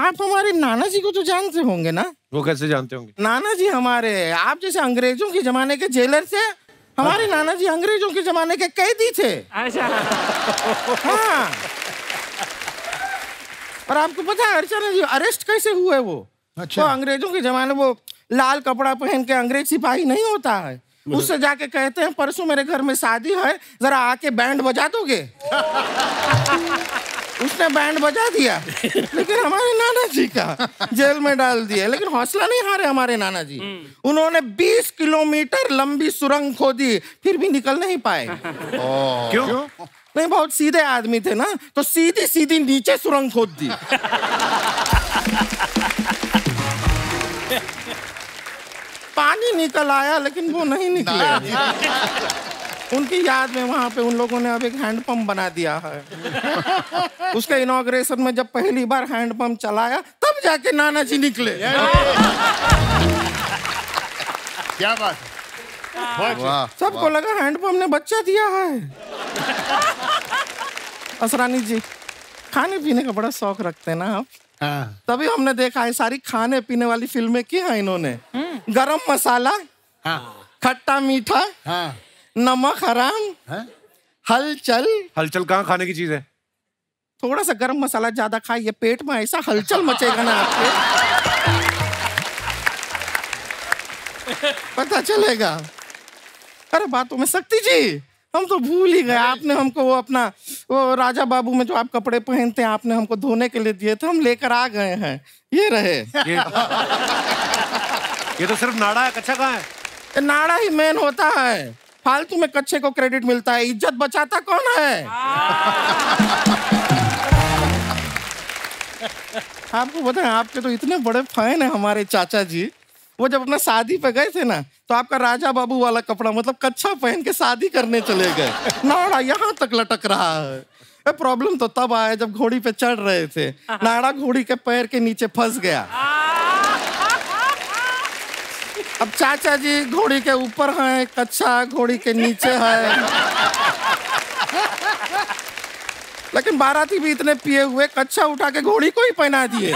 आप हमारे नाना जी को तो जानते होंगे ना? वो कैसे जानते होंगे? नाना जी हमारे आप जैसे अंग्रेजों के जमाने के जेलर थे, हमारे नाना जी अंग्रेजों के जमाने के कैदी थे। अच्छा। हाँ। और आपको पता है अर्चना जी अरेस्ट कैसे हुए वो? अच्छा। तो अंग्रेजों के जमाने वो लाल कपड़ा पहन के अंग्रेज सिपाही नहीं होता है, उससे जाके कहते हैं परसों मेरे घर में शादी है, जरा आके बैंड बजा दोगे? उसने बैंड बजा दिया, लेकिन हमारे नाना जी का जेल में डाल दिया। लेकिन हौसला नहीं हारे हमारे नाना जी, उन्होंने 20 किलोमीटर लंबी सुरंग खोदी, फिर भी निकल नहीं पाए। क्यों? नहीं, बहुत सीधे आदमी थे ना, तो सीधी सीधी नीचे सुरंग खोद दी। पानी निकल आया लेकिन वो नहीं निकले। उनकी याद में वहाँ पे उन लोगों ने अब एक हैंडपंप बना दिया है। उसके इनॉग्रेशन में जब पहली बार हैंडपंप चलाया तब जाके नाना जी निकले। क्या बात है, सबको लगा हैंडपंप ने बच्चा दिया है। असरानी जी खाने पीने का बड़ा शौक रखते हैं ना आप? हाँ। तभी हमने देखा है सारी खाने पीने वाली फिल्में की हैं इन्होंने। गरम मसाला, खट्टा मीठा, नमक हराम, हलचल। हलचल कहाँ खाने की चीज है? थोड़ा सा गरम मसाला ज्यादा खाइए, पेट में ऐसा हलचल मचेगा ना आपके पता चलेगा। अरे बातों में शक्ति जी हम तो भूल ही गए, आपने हमको वो अपना वो राजा बाबू में जो आप कपड़े पहनते हैं आपने हमको धोने के लिए दिए थे, हम लेकर आ गए हैं, ये रहे। ये तो सिर्फ नाड़ा है, कच्चा कहाँ है? नाड़ा ही मेन होता है, फालतू में कच्चे को क्रेडिट मिलता है, इज्जत बचाता कौन है? आपको बताएं, आपके तो इतने बड़े फैन हैं हमारे चाचा जी, वो जब अपना शादी पे गए थे ना तो आपका राजा बाबू वाला कपड़ा मतलब कच्चा पहन के शादी करने चले गए। नाड़ा यहाँ तक लटक रहा है। प्रॉब्लम तो तब आया जब घोड़ी पे चढ़ रहे थे, नाड़ा घोड़ी के पैर के नीचे फंस गया। अब चाचा जी घोड़ी के ऊपर हैं, कच्चा घोड़ी के नीचे है। लेकिन बाराती भी इतने पिए हुए कच्चा उठा के घोड़ी को ही पहना दिए।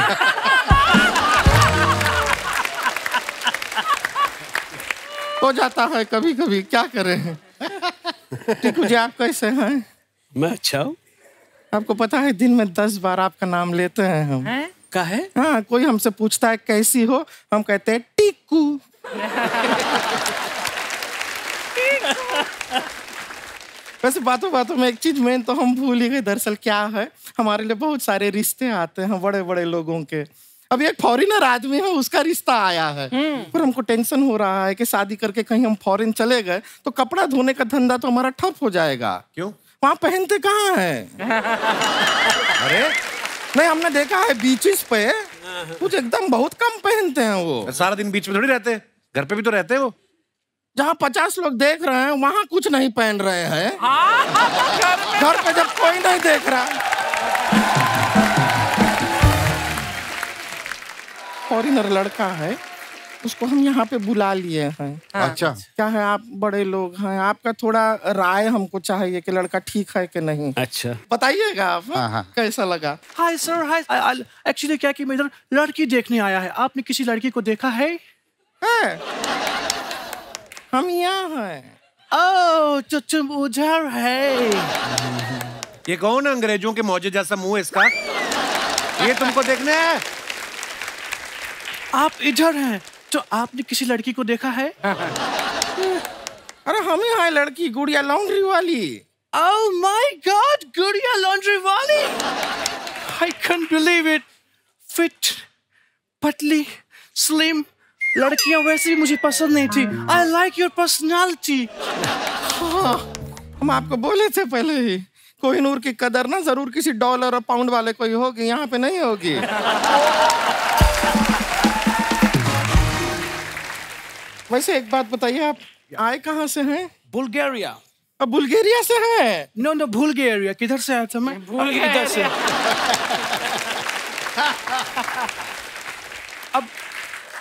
हो जाता है कभी कभी, क्या करें। टिकू जी आप कैसे हैं? मैं अच्छा हूँ। आपको पता है दिन में 10 बार आपका नाम लेते हैं हम। का है? हाँ, कोई हमसे पूछता है कैसी हो, हम कहते हैं टिकू। वैसे बातों बातों में एक चीज मेन तो हम भूल ही गए, दरअसल क्या है हमारे लिए बहुत सारे रिश्ते आते हैं बड़े बड़े लोगों के। अभी एक फॉरेनर आदमी है, उसका रिश्ता आया है, पर हमको टेंशन हो रहा है कि शादी करके कहीं हम फॉरेन चले गए तो कपड़ा धोने का धंधा तो हमारा ठप हो जाएगा। क्यों? वहाँ पहनते कहाँ है? नहीं, हमने देखा है बीचेस पे कुछ एकदम बहुत कम पहनते हैं वो। सारा दिन बीच में थोड़ी रहते हैं, घर पे भी तो रहते हैं वो। जहाँ 50 लोग देख रहे हैं वहाँ कुछ नहीं पहन रहे हैं। घर पे जब कोई नहीं देख रहा। फॉरेनर लड़का है, उसको हम यहाँ पे बुला लिए हैं। अच्छा। क्या है आप बड़े लोग हैं, आपका थोड़ा राय हमको चाहिए कि लड़का ठीक है कि नहीं। अच्छा। बताइएगा आप। हाँ। कैसा लगा? हाय सर, हाय। एक्चुअली क्या कि मैं इधर लड़की देखने आया है, आपने किसी लड़की को देखा है? हम यहाँ हैं। ओह चुचु उधर है। ये कौन अंग्रेजों के मौजे जैसा मुँह इसका, ये तुमको देखने है? आप इधर है तो आपने किसी लड़की को देखा है? अरे हम ही है लड़की, गुड़िया लॉन्ड्री वाली। Oh my God, Gudiya laundry वाली! I can't believe it. Fit, पतली, slim, लड़कियां वैसे भी मुझे पसंद नहीं थी। I like your personality. हम आपको बोले थे पहले ही, कोहिनूर की कदर ना जरूर किसी डॉलर और पाउंड वाले को ही होगी, यहाँ पे नहीं होगी। वैसे एक बात बताइए, आप आए कहाँ से हैं? बुल्गारिया। अब बुल्गारिया से हैं? No no, Bulgaria. किधर से आया था मैं? किधर से?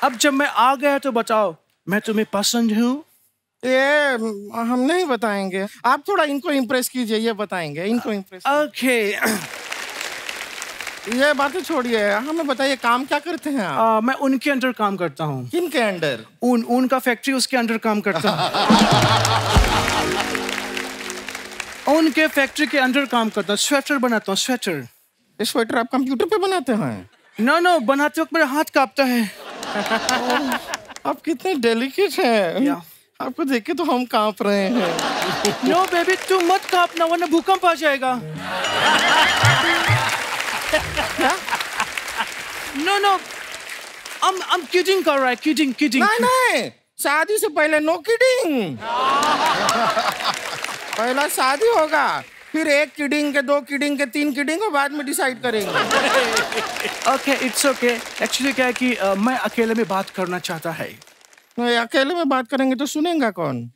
अब जब मैं आ गया तो बताओ मैं तुम्हें पसंद हूँ? ये हम नहीं बताएंगे। आप थोड़ा इनको इम्प्रेस कीजिए, ये बताएंगे। इनको इम्प्रेस। ओके। ये बातें छोड़िए, हमें बताइए काम क्या करते हैं आप? मैं उनके अंडर काम करता हूँ। किनके अंडर? उन का फैक्ट्री, उसके अंडर काम करता हूँ। उनके फैक्ट्री के अंडर काम करता हूँ। स्वेटर बनाता हूँ, स्वेटर। ये स्वेटर आप कंप्यूटर पे बनाते हैं? ना ना, बनाते वक्त मेरा हाथ कांपता है। आप कितने डेलिकेट हैं। आपको देख के तो हम कांप रहे हैं। नो बेबी, तू मत कांपना वरना भूकंप आ जाएगा। नो नो, I'm kidding कर रहा है, kidding। नहीं नहीं, शादी से पहले no kidding। पहला शादी होगा, फिर एक किडिंग के, दो किडिंग के, तीन किडिंग और बाद में डिसाइड करेंगे। Okay, it's okay. एक्चुअली क्या है कि मैं अकेले में बात करना चाहता है। नहीं, अकेले में बात करेंगे तो सुनेगा कौन?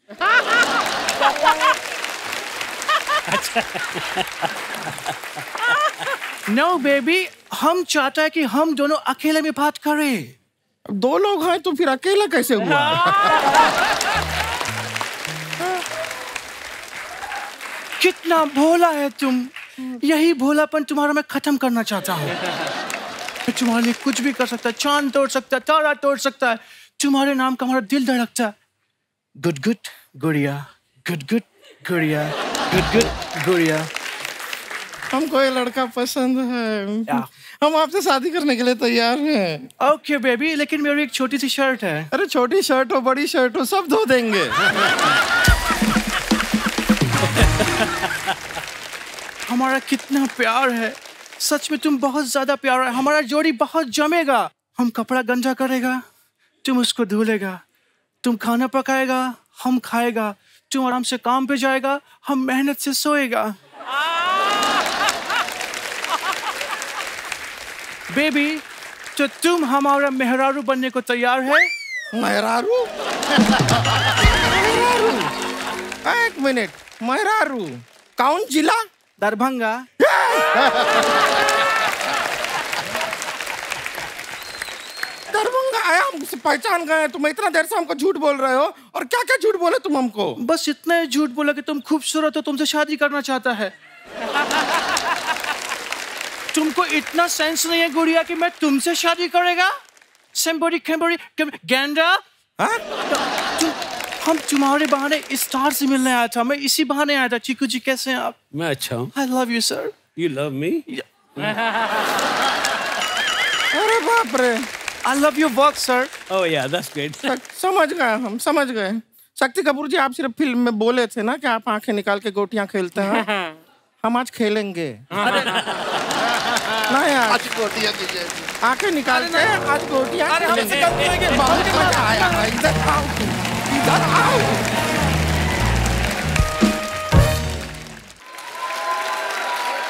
नो बेबी, हम चाहता है कि हम दोनों अकेले में बात करें। दो लोग हैं तो फिर अकेला कैसे हुआ? कितना भोला है तुम। यही भोलापन तुम्हारा मैं खत्म करना चाहता हूँ। मैं तुम्हारे लिए कुछ भी कर सकता है, चांद तोड़ सकता है, तारा तोड़ सकता है। तुम्हारे नाम का हमारा दिल धड़कता है। Good good Gudiya, good good Gudiya, good good Gudiya. हमको ये लड़का पसंद है। हम आपसे शादी करने के लिए तैयार हैं। ओके बेबी, लेकिन मेरी एक छोटी सी शर्ट है। अरे छोटी शर्ट हो, बड़ी शर्ट हो, सब धो देंगे। हमारा कितना प्यार है, सच में तुम बहुत ज्यादा प्यार है। हमारा जोड़ी बहुत जमेगा। हम कपड़ा गंजा करेगा, तुम उसको धुलेगा। तुम खाना पकाएगा, हम खाएगा। तुम आराम से काम पे जाएगा, हम मेहनत से सोएगा। बेबी, तो तुम हमारा मेहरारू बनने को तैयार है? मेहरारू? एक मिनट, मेहरारू कौन जिला? दरभंगा। दरभंगा आया, हमसे पहचान गए। तुम इतना देर से हमको झूठ बोल रहे हो, और क्या क्या झूठ बोले तुम हमको? बस इतना ही झूठ बोला कि तुम खूबसूरत हो, तुमसे शादी करना चाहता है। तुमको इतना सेंस नहीं है गुड़िया कि मैं तुमसे शादी करेगा। सेम्बोरी खेम्बोरी गेंडा। हम तुम्हारे बहाने स्टार से मिलने आया था। मैं इसी बहाने आया था। चीकू जी कैसे हैं आप? मैं अच्छा हूँ। I love you sir. You love me? अरे बाप रे! I love your work sir. Oh yeah, that's great. समझ गए हम, समझ गए। शक्ति कपूर जी, आप सिर्फ फिल्म में बोले थे ना कि आप आंखें निकाल के गोटियाँ खेलते हैं। हम आज खेलेंगे। नहीं यार, आज गोटियाँ कीजिए। आंखें निकाल के आज गोटियाँ खेलेंगे।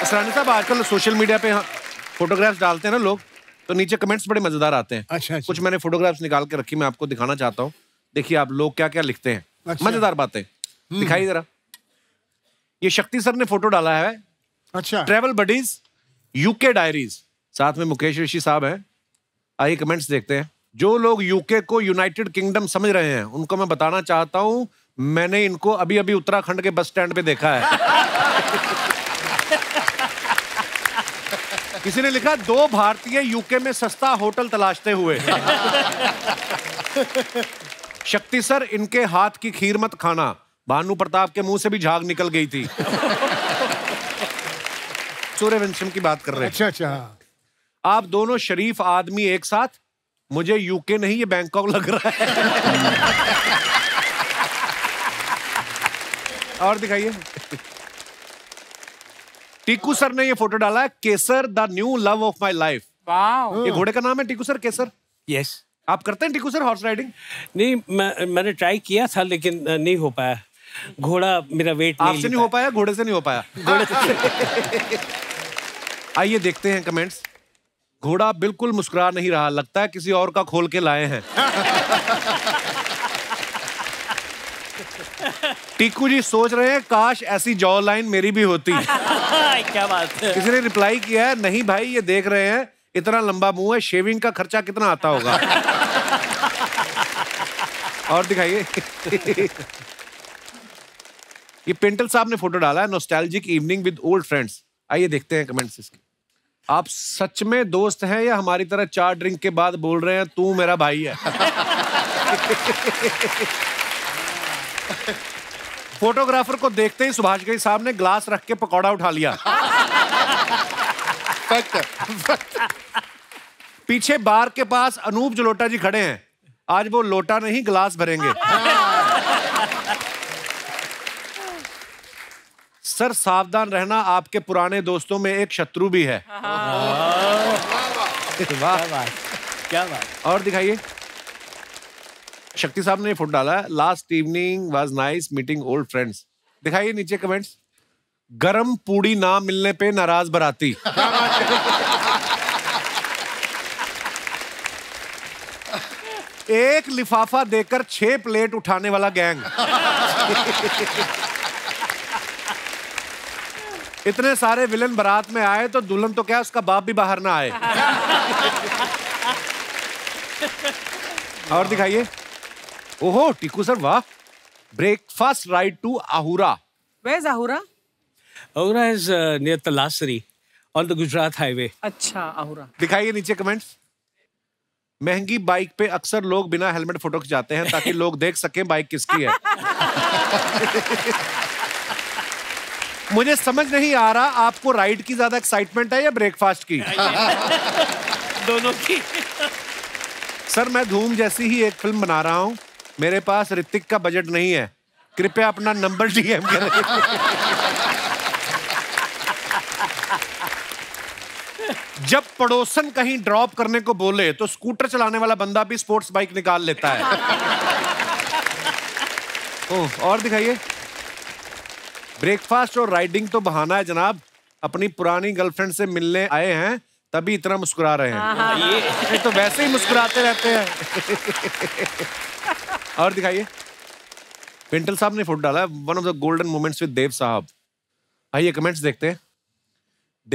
असरानी साहब, आजकल सोशल मीडिया पे फोटोग्राफ्स डालते हैं ना लोग, तो नीचे कमेंट्स बड़े मजेदार आते हैं। अच्छा, कुछ मैंने फोटोग्राफ्स निकाल के रखी, मैं आपको दिखाना चाहता हूँ। देखिए आप लोग क्या क्या लिखते हैं। अच्छा। मजेदार बातें दिखाई जरा। ये शक्ति सर ने फोटो डाला है। अच्छा। ट्रेवल बडीज, यूके डायरीज, साथ में मुकेश ऋषि साहब हैं। आइए कमेंट्स देखते हैं। जो लोग यूके को यूनाइटेड किंगडम समझ रहे हैं, उनको मैं बताना चाहता हूं, मैंने इनको अभी अभी उत्तराखंड के बस स्टैंड पे देखा है। किसी ने लिखा, दो भारतीय यूके में सस्ता होटल तलाशते हुए। शक्ति सर, इनके हाथ की खीर मत खाना, भानु प्रताप के मुंह से भी झाग निकल गई थी। सूर्यवंशम की बात कर रहे हैं। अच्छा अच्छा। आप दोनों शरीफ आदमी एक साथ, मुझे यूके नहीं ये बैंकॉक लग रहा है। और दिखाइए। टीकू सर ने ये फोटो डाला है, Kesar the new love of my life. Wow. ये घोड़े का नाम है टीकू सर, केसर। यस। आप करते हैं टीकू सर हॉर्स राइडिंग? नहीं, मैंने ट्राई किया था लेकिन नहीं हो पाया। घोड़ा मेरा वेट नहीं। आपसे नहीं हो पाया, घोड़े से नहीं हो पाया। आइए देखते हैं कमेंट्स। घोड़ा बिल्कुल मुस्कुरा नहीं रहा, लगता है किसी और का खोल के लाए हैं। टीकू जी सोच रहे हैं, काश ऐसी जॉ लाइन मेरी भी होती। क्या बात है। किसी ने रिप्लाई किया है, नहीं भाई ये देख रहे हैं इतना लंबा मुंह है, शेविंग का खर्चा कितना आता होगा। और दिखाइए। ये पेंटल साहब ने फोटो डाला है, nostalgic evening with old friends. आइए देखते हैं कमेंट्स इसके। आप सच में दोस्त हैं या हमारी तरह चार ड्रिंक के बाद बोल रहे हैं तू मेरा भाई है? फोटोग्राफर को देखते ही सुभाष घई साहब ने ग्लास रख के पकौड़ा उठा लिया। पीछे बार के पास अनूप जलोटा जी खड़े हैं, आज वो लोटा नहीं ग्लास भरेंगे। सर सावधान रहना, आपके पुराने दोस्तों में एक शत्रु भी है। क्या बात। और दिखाइए। शक्ति साहब ने फोटो डाला, last evening was nice meeting old friends. दिखाइए नीचे कमेंट्स। गरम पूड़ी ना मिलने पे नाराज बराती। एक लिफाफा देकर 6 प्लेट उठाने वाला गैंग। इतने सारे विलन बारात में आए तो दुल्हन तो क्या उसका बाप भी बाहर ना आए। और दिखाइए। ओहो टिकू सर वाह, breakfast ride to Ahura. Where is Ahura? Ahura is near Talasari on the Gujarat highway. अच्छा आहूरा। दिखाइए नीचे कमेंट्स। महंगी बाइक पे अक्सर लोग बिना हेलमेट फोटो खिंचाते हैं ताकि लोग देख सकें बाइक किसकी है। मुझे समझ नहीं आ रहा आपको राइड की ज्यादा एक्साइटमेंट है या ब्रेकफास्ट की? दोनों की। सर मैं धूम जैसी ही एक फिल्म बना रहा हूँ, मेरे पास ऋतिक का बजट नहीं है, कृपया अपना नंबर डीएम करें। जब पड़ोसन कहीं ड्रॉप करने को बोले तो स्कूटर चलाने वाला बंदा भी स्पोर्ट्स बाइक निकाल लेता है। ओह और दिखाइए। ब्रेकफास्ट और राइडिंग तो बहाना है जनाब, अपनी पुरानी गर्लफ्रेंड से मिलने आए हैं तभी इतना मुस्कुरा रहे हैं, ये तो वैसे ही मुस्कुराते रहते हैं। और दिखाइए। पेंटल साहब ने फोटो डाला, one of the golden moments with Dev साहब। आइए कमेंट्स देखते हैं।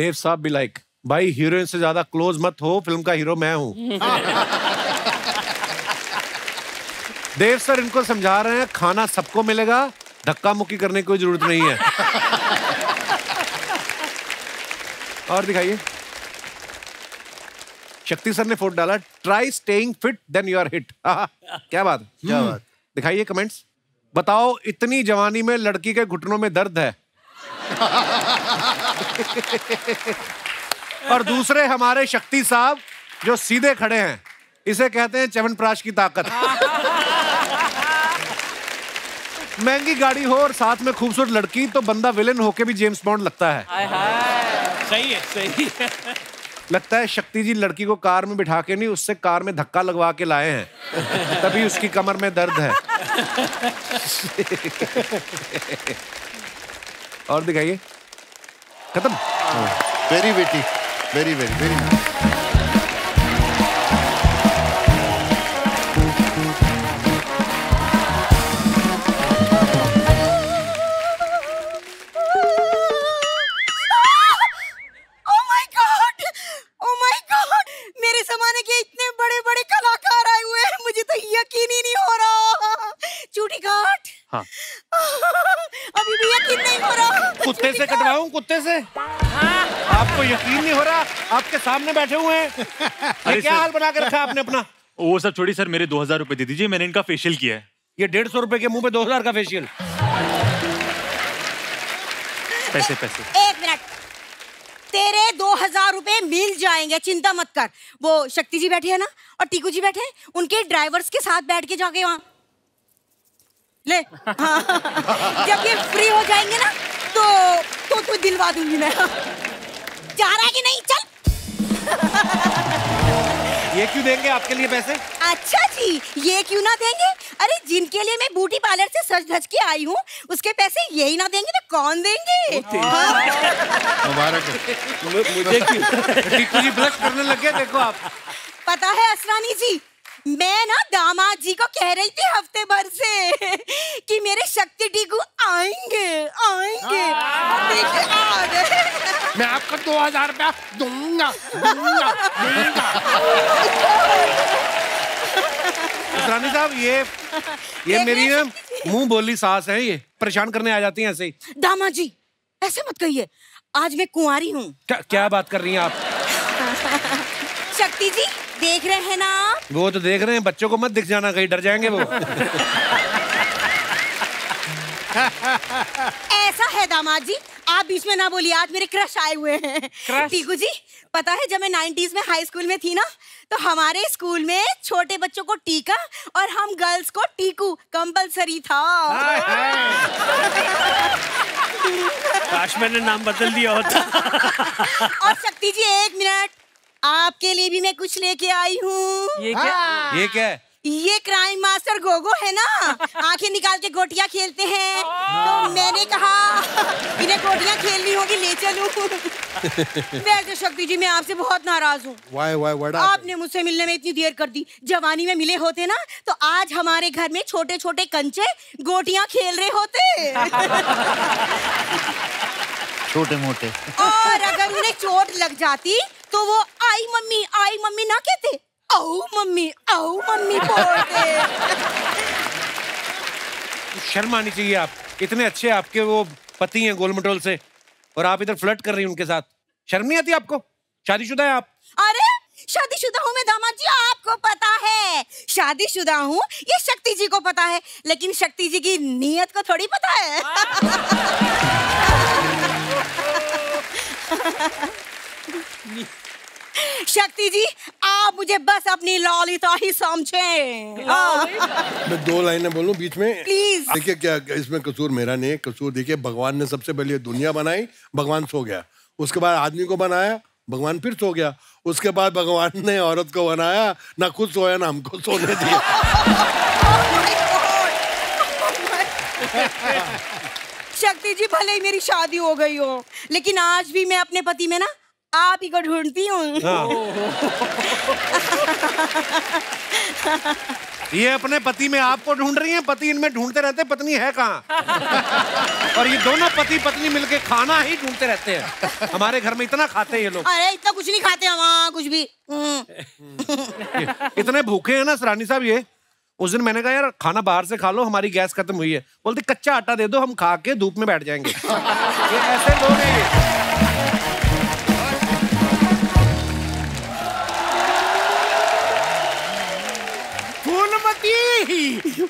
देव साहब भी लाइक, भाई हीरोइन से ज्यादा क्लोज मत हो, फिल्म का हीरो मैं हूं। देव सर इनको समझा रहे हैं खाना सबको मिलेगा, धक्का मुक्की करने की कोई जरूरत नहीं है। और दिखाइए। शक्ति सर ने फोटो डाला, try staying fit then you are hit. क्या बात, क्या बात। दिखाइए कमेंट्स। बताओ इतनी जवानी में लड़की के घुटनों में दर्द है। और दूसरे हमारे शक्ति साहब जो सीधे खड़े हैं, इसे कहते हैं च्यवनप्राश की ताकत। महंगी गाड़ी हो और साथ में खूबसूरत लड़की तो बंदा विलेन होके भी जेम्स बॉन्ड लगता है। सही है, सही है। लगता है शक्ति जी लड़की को कार में बिठा के नहीं, उससे कार में धक्का लगवा के लाए हैं, तभी उसकी कमर में दर्द है। और दिखाइए। खत्म। वेरी बेटी, वेरी वेरी वेरी। कुत्ते से आपको यकीन नहीं हो रहा? आपके सामने बैठे हुए हैं। ये क्या हाल बना के रखा आपने अपना? वो सब छोड़ी सर, मेरे 2000 रुपए दे दीजिए, मैंने इनका फेशियल किया है। ये 150 रुपए के मुंह पे 2000 का फेशियल। पैसे पैसे। एक मिनट, तेरे 2000 रुपए मिल जाएंगे, चिंता मत कर। वो शक्ति जी बैठे है ना और टीकू जी बैठे, उनके ड्राइवर्स के साथ बैठ के जाके वहाँ ले। जब ये फ्री हो जाएंगे ना तो तू दिलवा दूंगी मैं। जा रहा है कि नहीं? चल। ये क्यों देंगे आपके लिए पैसे? अच्छा जी, ये क्यों ना देंगे? अरे जिनके लिए मैं ब्यूटी पार्लर से सज धज के आई हूँ, उसके पैसे यही ना देंगे तो कौन देंगे? मुबारक है। मुझे क्यों? जी ब्लश करने लगे देखो आप। पता है असरानी जी, मैं ना दामाद जी को कह रही थी हफ्ते भर से कि मेरे शक्ति टीकू आएंगे आएंगे, देखिए आ गए। मैं आपको 2000 रुपया दूंगा दूंगा दूंगा। असरानी साहब ये मेरी ना मुंह बोली सास है, ये परेशान करने आ जाती हैं ऐसे ही। दामा जी ऐसे मत कहिए, आज मैं कुंवारी हूँ। क्या बात कर रही हैं आप? शक्ति जी देख रहे हैं ना आप? वो तो देख रहे हैं, बच्चों को मत दिख जाना, कहीं डर जाएंगे वो। ऐसा है दामाद जी, आप बीच में ना बोलिए, आज मेरे क्रश आए हुए हैं। टीकू जी पता है जब मैं 90s में हाई स्कूल में थी ना, तो हमारे स्कूल में छोटे बच्चों को टीका और हम गर्ल्स को टीकू कंपलसरी था। काश मैंने नाम बदल दिया होता। और शक्ति जी एक मिनट, आपके लिए भी मैं कुछ लेके आई हूँ। ये क्या है? ये क्राइम मास्टर गोगो है ना, आंखें निकाल के गोटियां खेलते हैं, तो मैंने कहा इन्हें गोटियां खेलनी होगी, ले चलूं। वैसे शक्ति जी मैं आपसे बहुत नाराज हूँ, आपने मुझसे मिलने में इतनी देर कर दी। जवानी में मिले होते ना तो आज हमारे घर में छोटे छोटे कंचे गोटियां खेल रहे होते। छोटे मोटे। और अगर उन्हें चोट लग जाती तो वो आई मम्मी ना कहते, आओ मम्मी बोलते। शर्म आनी चाहिए, आप इतने अच्छे आपके वो पति हैं गोलमटोल से, और आप इधर फ्लर्ट कर रही हैं उनके साथ, शर्म नहीं आती आपको? शादीशुदा है आप? अरे शादीशुदा हूँ मैं दामाद जी, आपको पता है शादीशुदा हूँ, ये शक्ति जी को पता है, लेकिन शक्ति जी की नीयत को थोड़ी पता है। शक्ति जी आप मुझे बस अपनी लॉलिता ही समझें। मैं दो लाइनें बोलूं बीच में प्लीज? देखिए क्या इसमें कसूर मेरा नहीं, कसूर देखिए भगवान ने सबसे पहले दुनिया बनाई, भगवान सो गया, उसके बाद आदमी को बनाया, भगवान फिर सो गया, उसके बाद भगवान ने औरत को बनाया, ना खुद सोया ना हमको सोने दिया। शक्ति जी भले ही मेरी शादी हो गई हो, लेकिन आज भी मैं अपने पति में ना आप ही को ढूंढती हूँ। ये अपने पति में आपको ढूंढ रही हैं, पति इनमें ढूंढते रहते हैं, पत्नी है कहाँ। और ये दोनों पति पत्नी मिलके खाना ही ढूंढते रहते हैं, हमारे घर में इतना खाते हैं ये लोग। अरे इतना कुछ नहीं खाते हम, कुछ भी। इतने भूखे हैं ना सरानी साहब, ये उस दिन मैंने कहा यार खाना बाहर से खा लो, हमारी गैस खत्म हुई है, बोलते कच्चा आटा दे दो, हम खा के धूप में बैठ जाएंगे। ये ऐसे लोग हैं।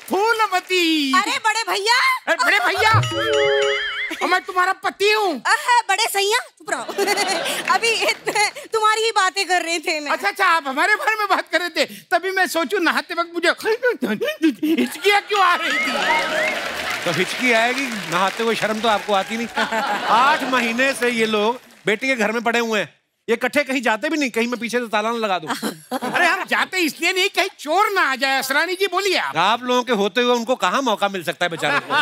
फूलमती। अरे बड़े भैया, बड़े भैया मैं तुम्हारा पति हूँ। बड़े सैया अभी तुम्हारी ही बातें कर रहे थे मैं। अच्छा आप हमारे बारे में बात कर रहे थे, तभी मैं सोचूं नहाते वक्त मुझे हिचकियाँ क्यों आ रही थी। तो हिचकी आएगी नहाते हुए, शर्म तो आपको आती नहीं। 8 महीने से ये लोग बेटी के घर में पड़े हुए हैं, ये कट्ठे कहीं जाते भी नहीं, कहीं मैं पीछे से ताला न लगा दूं। अरे हम जाते इसलिए नहीं कहीं चोर ना आ जाए। असरानी जी बोलिए आप लोगों के होते हुए उनको कहाँ मौका मिल सकता है बेचारे को।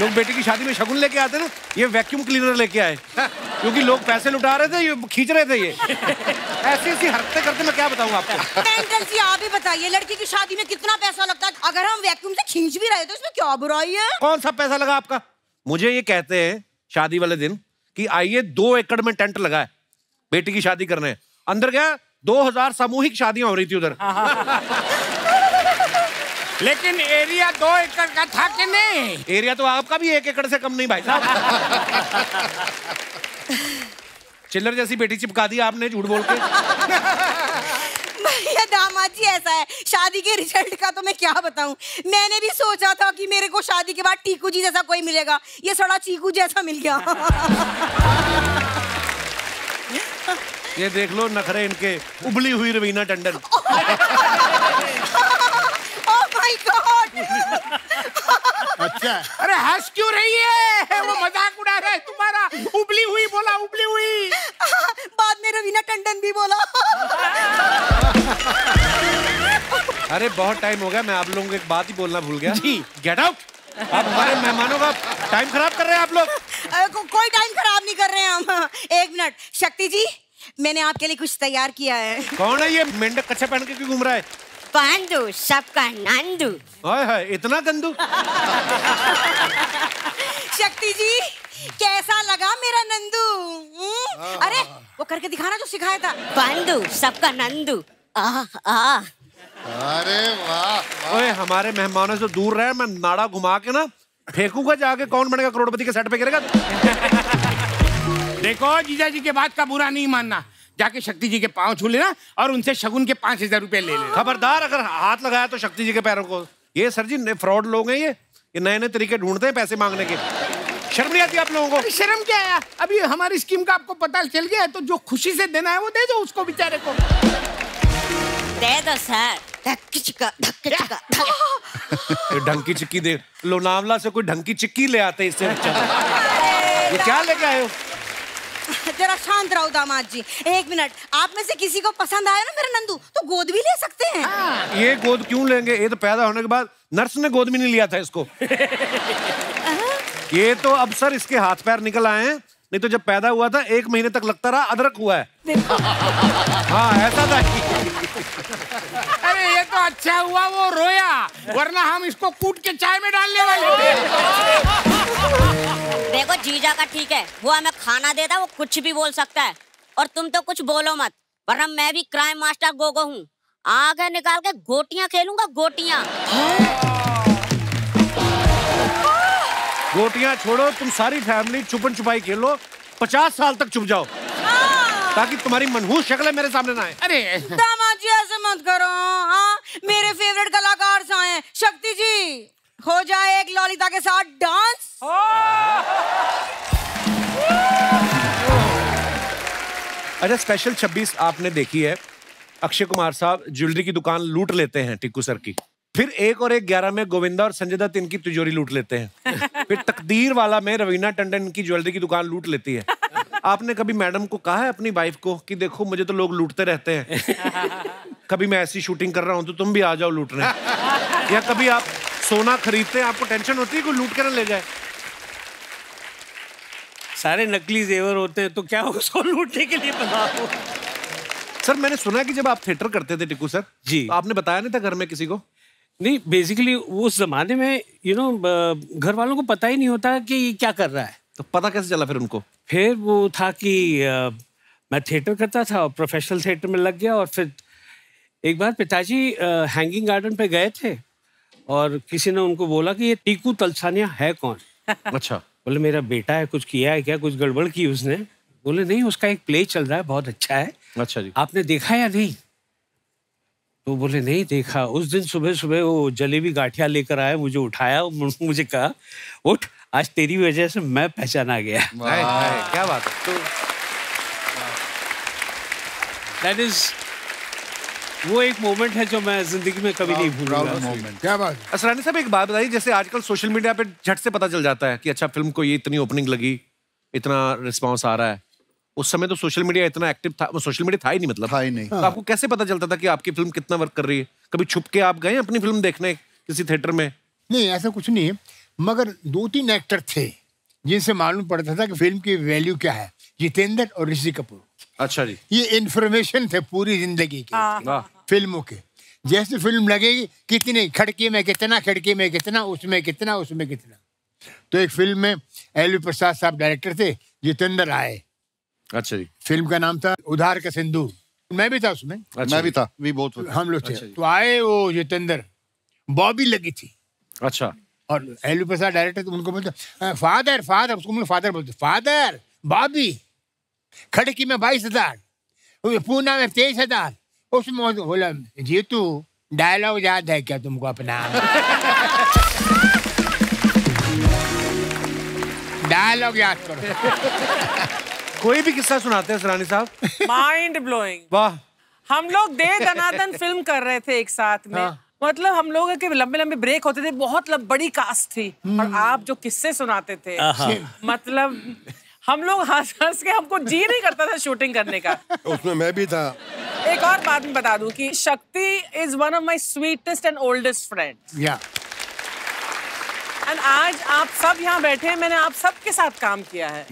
लोग बेटी की शादी में शगुन लेके आते ना, ये वैक्यूम क्लीनर लेके आए, क्योंकि लोग पैसे लुटा रहे थे, ये खींच रहे थे, ये ऐसी ऐसी हरकतें करते, मैं क्या बताऊँ आपको। पेंटल जी आप ही बताइए लड़की की शादी में कितना पैसा लगता है, अगर हम वैक्यूम से खींच भी रहे तो इसमें क्या बुराई है। कौन सा पैसा लगा आपका? मुझे ये कहते हैं शादी वाले दिन कि आइए 2 एकड़ में टेंट लगाए, बेटी की शादी करने। अंदर गया 2000 सामूहिक शादियां हो रही थी उधर। लेकिन एरिया 2 एकड़ का था कि नहीं? एरिया तो आपका भी 1 एकड़ से कम नहीं भाई साहब। चिल्लर जैसी बेटी चिपका दी आपने झूठ बोल के। भैया दामाद जी ऐसा है, शादी के रिजल्ट का तो मैं क्या बताऊं, मैंने भी सोचा था कि मेरे को शादी के बाद टीकू जी जैसा कोई मिलेगा, ये सड़ा चीकू जैसा मिल गया। ये देख लो नखरे इनके, उबली हुई Raveena Tandon. Oh my God. अच्छा अरे हंस क्यों रही है, वो मजाक उड़ा रहा है तुम्हारा। उबली हुई बोला, उबली हुई बाद में रवीना टंडन भी बोला। अरे बहुत टाइम हो गया, मैं आप लोगों को एक बात ही बोलना भूल गया जी। Get out. आप हमारे मेहमानों का टाइम खराब कर रहे हैं आप लोग। कोई टाइम खराब नहीं कर रहे हैं हम। एक मिनट शक्ति जी मैंने आपके लिए कुछ तैयार किया है। कौन है ये मेंढक कच्छा पहन के क्यों घूम रहा है? पांडू सबका नांदू। हाय हाय इतना गंदू। शक्ति जी कैसा लगा मेरा नंदू? अरे वो करके दिखाना जो सिखाया था। पांडू सबका नंदू। आह आह अरे वाह ओए हमारे मेहमानों से दूर रहे मैं नाड़ा घुमा के ना फेंकूंगा जाके कौन बनेगा करोड़पति के सेट पे गिरेगा देखो जीजा जी के बात का बुरा नहीं मानना जाके शक्ति जी के पांव छू लेना और उनसे शगुन के 5000 रुपए ले लेना खबरदार अगर हाथ लगाया तो शक्ति जी के पैरों को ये सर जी नए फ्रॉड लोग हैं ये नए नए तरीके ढूंढते हैं पैसे मांगने के शर्म नहीं आती आप लोगों को शर्म क्या आया अभी हमारी स्कीम का आपको पता चल गया है तो जो खुशी से देना है वो दे दो उसको बेचारे को दे दो सर ढंकी चिक्की दे लोनावला से कोई ढंकी चिक्की ले आते इससे ये क्या लेके आए हो जरा शांत रहो दामाद जी एक मिनट आप में से किसी को पसंद आया ना मेरा नंदू तो गोद भी ले सकते हैं ये गोद क्यों लेंगे ये तो पैदा होने के बाद नर्स ने गोद भी नहीं लिया था इसको ये तो अब सर इसके हाथ पैर निकल आए हैं नहीं तो जब पैदा हुआ था 1 महीने तक लगता रहा अदरक हुआ है हाँ ऐसा था अरे ये तो अच्छा हुआ वो रोया वरना हम इसको कूट के चाय में डालने वाले थे देखो जीजा का ठीक है वो हमें खाना देता वो कुछ भी बोल सकता है और तुम तो कुछ बोलो मत वरना मैं भी क्राइम मास्टर गोगो हूँ आगे निकाल के गोटियाँ खेलूंगा गोटियाँ गोटियाँ छोड़ो तुम सारी फैमिली छुपन छुपाई खेलो 50 साल तक छुप जाओ ताकि तुम्हारी मनहूस शक्लें मेरे सामने ना आए। अरे दामाद जी ऐसे मत करो हाँ मेरे फेवरेट कलाकार साहेब शक्ति जी हो जाए एक ललिता के साथ डांस अच्छा स्पेशल 26 आपने देखी है अक्षय कुमार साहब ज्वेलरी की दुकान लूट लेते हैं टिक्कू सर की फिर 1 और 1 11 में गोविंदा और संजय दत्त इनकी तिजोरी लूट लेते हैं फिर तकदीर वाला में रवीना टंडन की ज्वेलरी की दुकान लूट लेती है आपने कभी मैडम को कहा है अपनी वाइफ को कि देखो मुझे तो लोग लूटते रहते हैं कभी मैं ऐसी शूटिंग कर रहा हूँ तो तुम भी आ जाओ लूटने या कभी आप सोना खरीदते हैं आपको टेंशन होती है कोई लूट कर ले जाए सारे नकली जेवर होते हैं तो क्या उसको लूटने के लिए बनाओ सर मैंने सुना कि जब आप थिएटर करते थे टिकू सर जी तो आपने बताया नहीं था घर में किसी को नहीं बेसिकली उस जमाने में यू नो घर वालों को पता ही नहीं होता कि ये क्या कर रहा है तो पता कैसे चला फिर उनको फिर वो था कि मैं थिएटर करता था और प्रोफेशनल थिएटर में लग गया और फिर एक बार पिताजी हैंगिंग गार्डन पे गए थे और किसी ने उनको बोला कि ये टीकू तलसानिया है कौन अच्छा बोले मेरा बेटा है कुछ किया है क्या कुछ गड़बड़ की उसने बोले नहीं उसका एक प्ले चल रहा है बहुत अच्छा है अच्छा जी आपने देखा या नहीं तो बोले नहीं देखा उस दिन सुबह सुबह वो जलेबी गाठिया लेकर आया मुझे उठाया मुझे कहा उठ आज तेरी वजह से मैं पहचाना गया क्या बात है दैट इज वो एक मोमेंट है जो मैं जिंदगी में कभी नहीं भूलूंगा क्या बात असरानी साहब एक बात बताइए जैसे आजकल सोशल मीडिया पे झट से पता चल जाता है कि अच्छा फिल्म को ये इतनी ओपनिंग लगी इतना रिस्पॉन्स आ रहा है उस समय तो सोशल मीडिया इतना एक्टिव था सोशल मीडिया था ही नहीं मतलब था ही नहीं तो आपको कैसे पता चलता था कि आपकी फिल्म कितना वर्क कर रही है कभी छुप के आप गए अपनी फिल्म देखने किसी थिएटर में नहीं ऐसा कुछ नहीं है मगर 2-3 एक्टर थे जिनसे मालूम पड़ता था कि फिल्म की वैल्यू क्या है जितेंद्र और ऋषि कपूर अच्छा जी ये इन्फॉर्मेशन थे पूरी जिंदगी की फिल्मों के जैसे फिल्म लगेगी कितनी खिड़की में कितना उसमें कितना तो एक फिल्म में एल.वी. प्रसाद साहब डायरेक्टर थे जितेंद्र आए अच्छा जी फिल्म का नाम था उधार का सिंदूर मैं भी था उसमें अच्छा मैं भी था हम लोग थे तो आए वो जितेंद्र बॉबी लगी थी अच्छा और एल.वी. प्रसाद डायरेक्टर तो उनको बोलते फादर उसको फादर बोलते फादर बॉबी खड़की में 22,000 पूना में 23,000 उसमें बोला जीतू डायलॉग याद है क्या तुमको अपना डायलॉग याद करो कोई भी किस्सा सुनाते हैं सरानी साहब माइंड ब्लोइंग वाह हम लोग दे दनादन फिल्म कर रहे थे एक साथ में मतलब हम लोगों के लंबे ब्रेक होते थे बहुत बड़ी कास्ट थी और आप जो किस्से सुनाते थे मतलब हम लोग हंस हंस के हमको जी नहीं करता था शूटिंग करने का उसमें मैं भी था एक और बात मैं बता दूं कि Shakti is one of my sweetest and oldest friend and आज आप सब यहाँ बैठे हैं मैंने आप सबके साथ काम किया है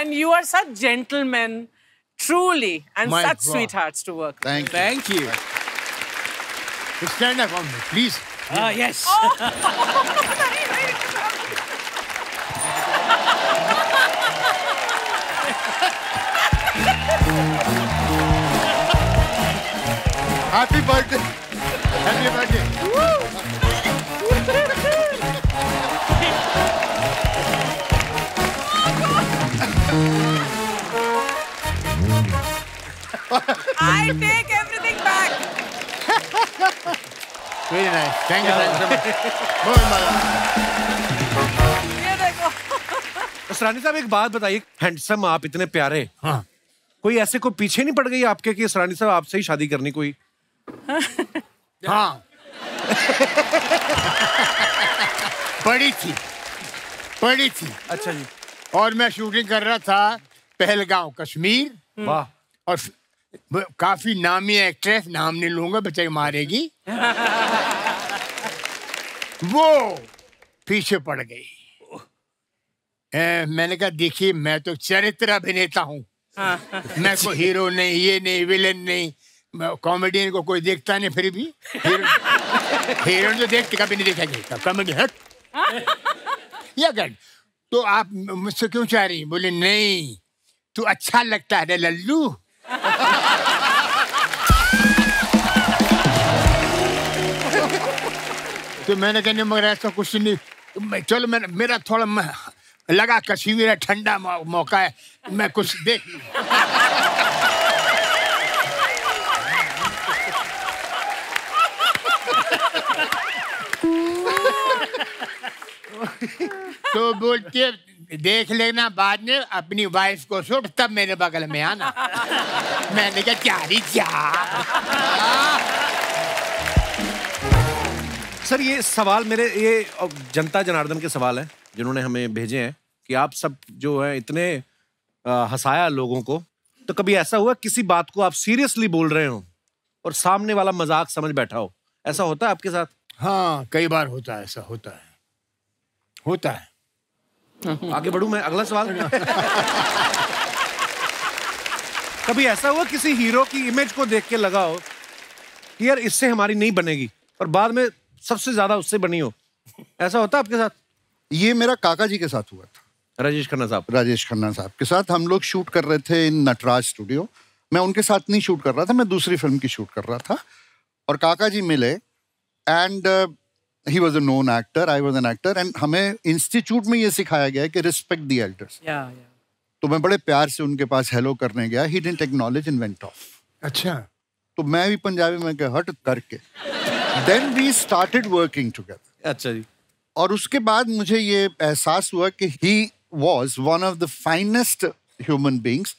and you are such gentleman truly and such sweethearts to work thank you Stand up, please. Ah, yes. Happy birthday. Happy birthday. I take everything back. Very nice. Thank you so much. Here they go. Asrani साहब एक बात बताइए, handsome आप इतने प्यारे. हाँ. कोई ऐसे कोई पीछे नहीं पड़ गई आपके कि असरानी साहब आपसे ही शादी करनी कोई? हाँ. पड़ी थी. अच्छा जी. और मैं शूटिंग कर रहा था पहलगांव कश्मीर. वाह. और काफी नामी एक्ट्रेस, नाम नहीं लूँगा बेचारी मारेगी. वो पीछे पड़ गई. मैंने कहा देखिए मैं तो चरित्र अभिनेता हूँ. मैं कोई हीरो नहीं, ये नहीं, विलेन नहीं, कॉमेडियन को कोई देखता नहीं. फिर भी हीरो तो देखते कभी नहीं देखा कॉमेडी हट या गड. तो आप मुझसे क्यों चाह रही? बोले नहीं तू अच्छा लगता है लल्लू. तो मैंने कहने मगर ऐसा कुछ नहीं. चलो मैंने मेरा थोड़ा लगा कश्मीर है, ठंडा मौका है, मैं कुछ देख. तो बोलते देख लेना बाद में अपनी वाइफ को छोड़ तब मेरे बगल में आना. मैंने कहा क्यारी क्या. सर ये सवाल मेरे ये जनता जनार्दन के सवाल है जिन्होंने हमें भेजे हैं कि आप सब जो है इतने हंसाया लोगों को. तो कभी ऐसा हुआ किसी बात को आप सीरियसली बोल रहे हो और सामने वाला मजाक समझ बैठा हो? ऐसा होता है आपके साथ? हाँ कई बार होता है, ऐसा होता है. आगे बढ़ूं मैं अगला सवाल. कभी ऐसा हुआ किसी हीरो की इमेज को देख के लगा हो कि यार इससे हमारी नहीं बनेगी और बाद में सबसे ज्यादा उससे बनी हो? ऐसा होता है आपके साथ? ये मेरा काका जी के साथ हुआ था. राजेश खन्ना साहब के साथ हम लोग शूट कर रहे थे इन नटराज स्टूडियो. मैं उनके साथ नहीं शूट कर रहा था, मैं दूसरी फिल्म की शूट कर रहा था. और काका जी मिले and he was a known actor, I was an actor. And हमें इंस्टीट्यूट में ये सिखाया गया है कि रिस्पेक्ट द एल्डर्स. तो मैं बड़े प्यार से उनके पास हेलो करने गया. He didn't acknowledge and went off. अच्छा. तो मैं भी पंजाबी में गया हट करके. Then we started working together. अच्छा जी. और उसके बाद मुझे ये एहसास हुआ कि he was one of the finest human beings.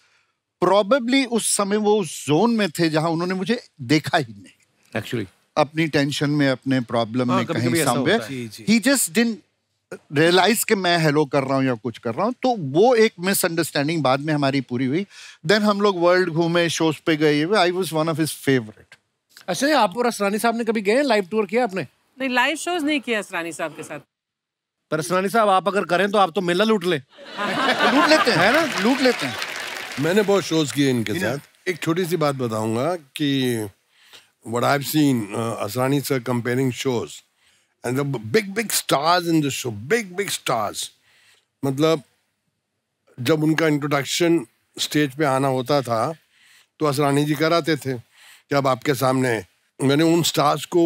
Probably उस समय वो उस जोन में थे जहाँ उन्होंने मुझे देखा ही नहीं. Actually अपनी टेंशन में, अपने प्रॉब्लम में, कहीं somewhere he just didn't realize कि मैं हेलो कर रहा हूँ या कुछ कर रहा हूँ. तो वो एक मिसअंडरस्टैंडिंग बाद में हमारी पूरी हुई. देन हम लोग वर्ल्ड घूमे, शोज पे गए. I was one of his favorite. अच्छा जी. आप और असरानी साहब ने कभी गए लाइव टूर किया आपने? नहीं लाइव शोज नहीं किया असरानी साहब के साथ. पर असरानी साहब आप अगर करें तो आप तो मेला लूट ले. लूट लेते हैं ना, लूट लेते हैं. मैंने बहुत शोज किए इनके साथ. एक छोटी सी बात बताऊंगा कि what I have seen Asrani sir compering shows and the big stars in the show. Big stars मतलब जब उनका इंट्रोडक्शन स्टेज पे आना होता था तो असरानी जी कराते थे. जब आपके सामने मैंने उन स्टार्स को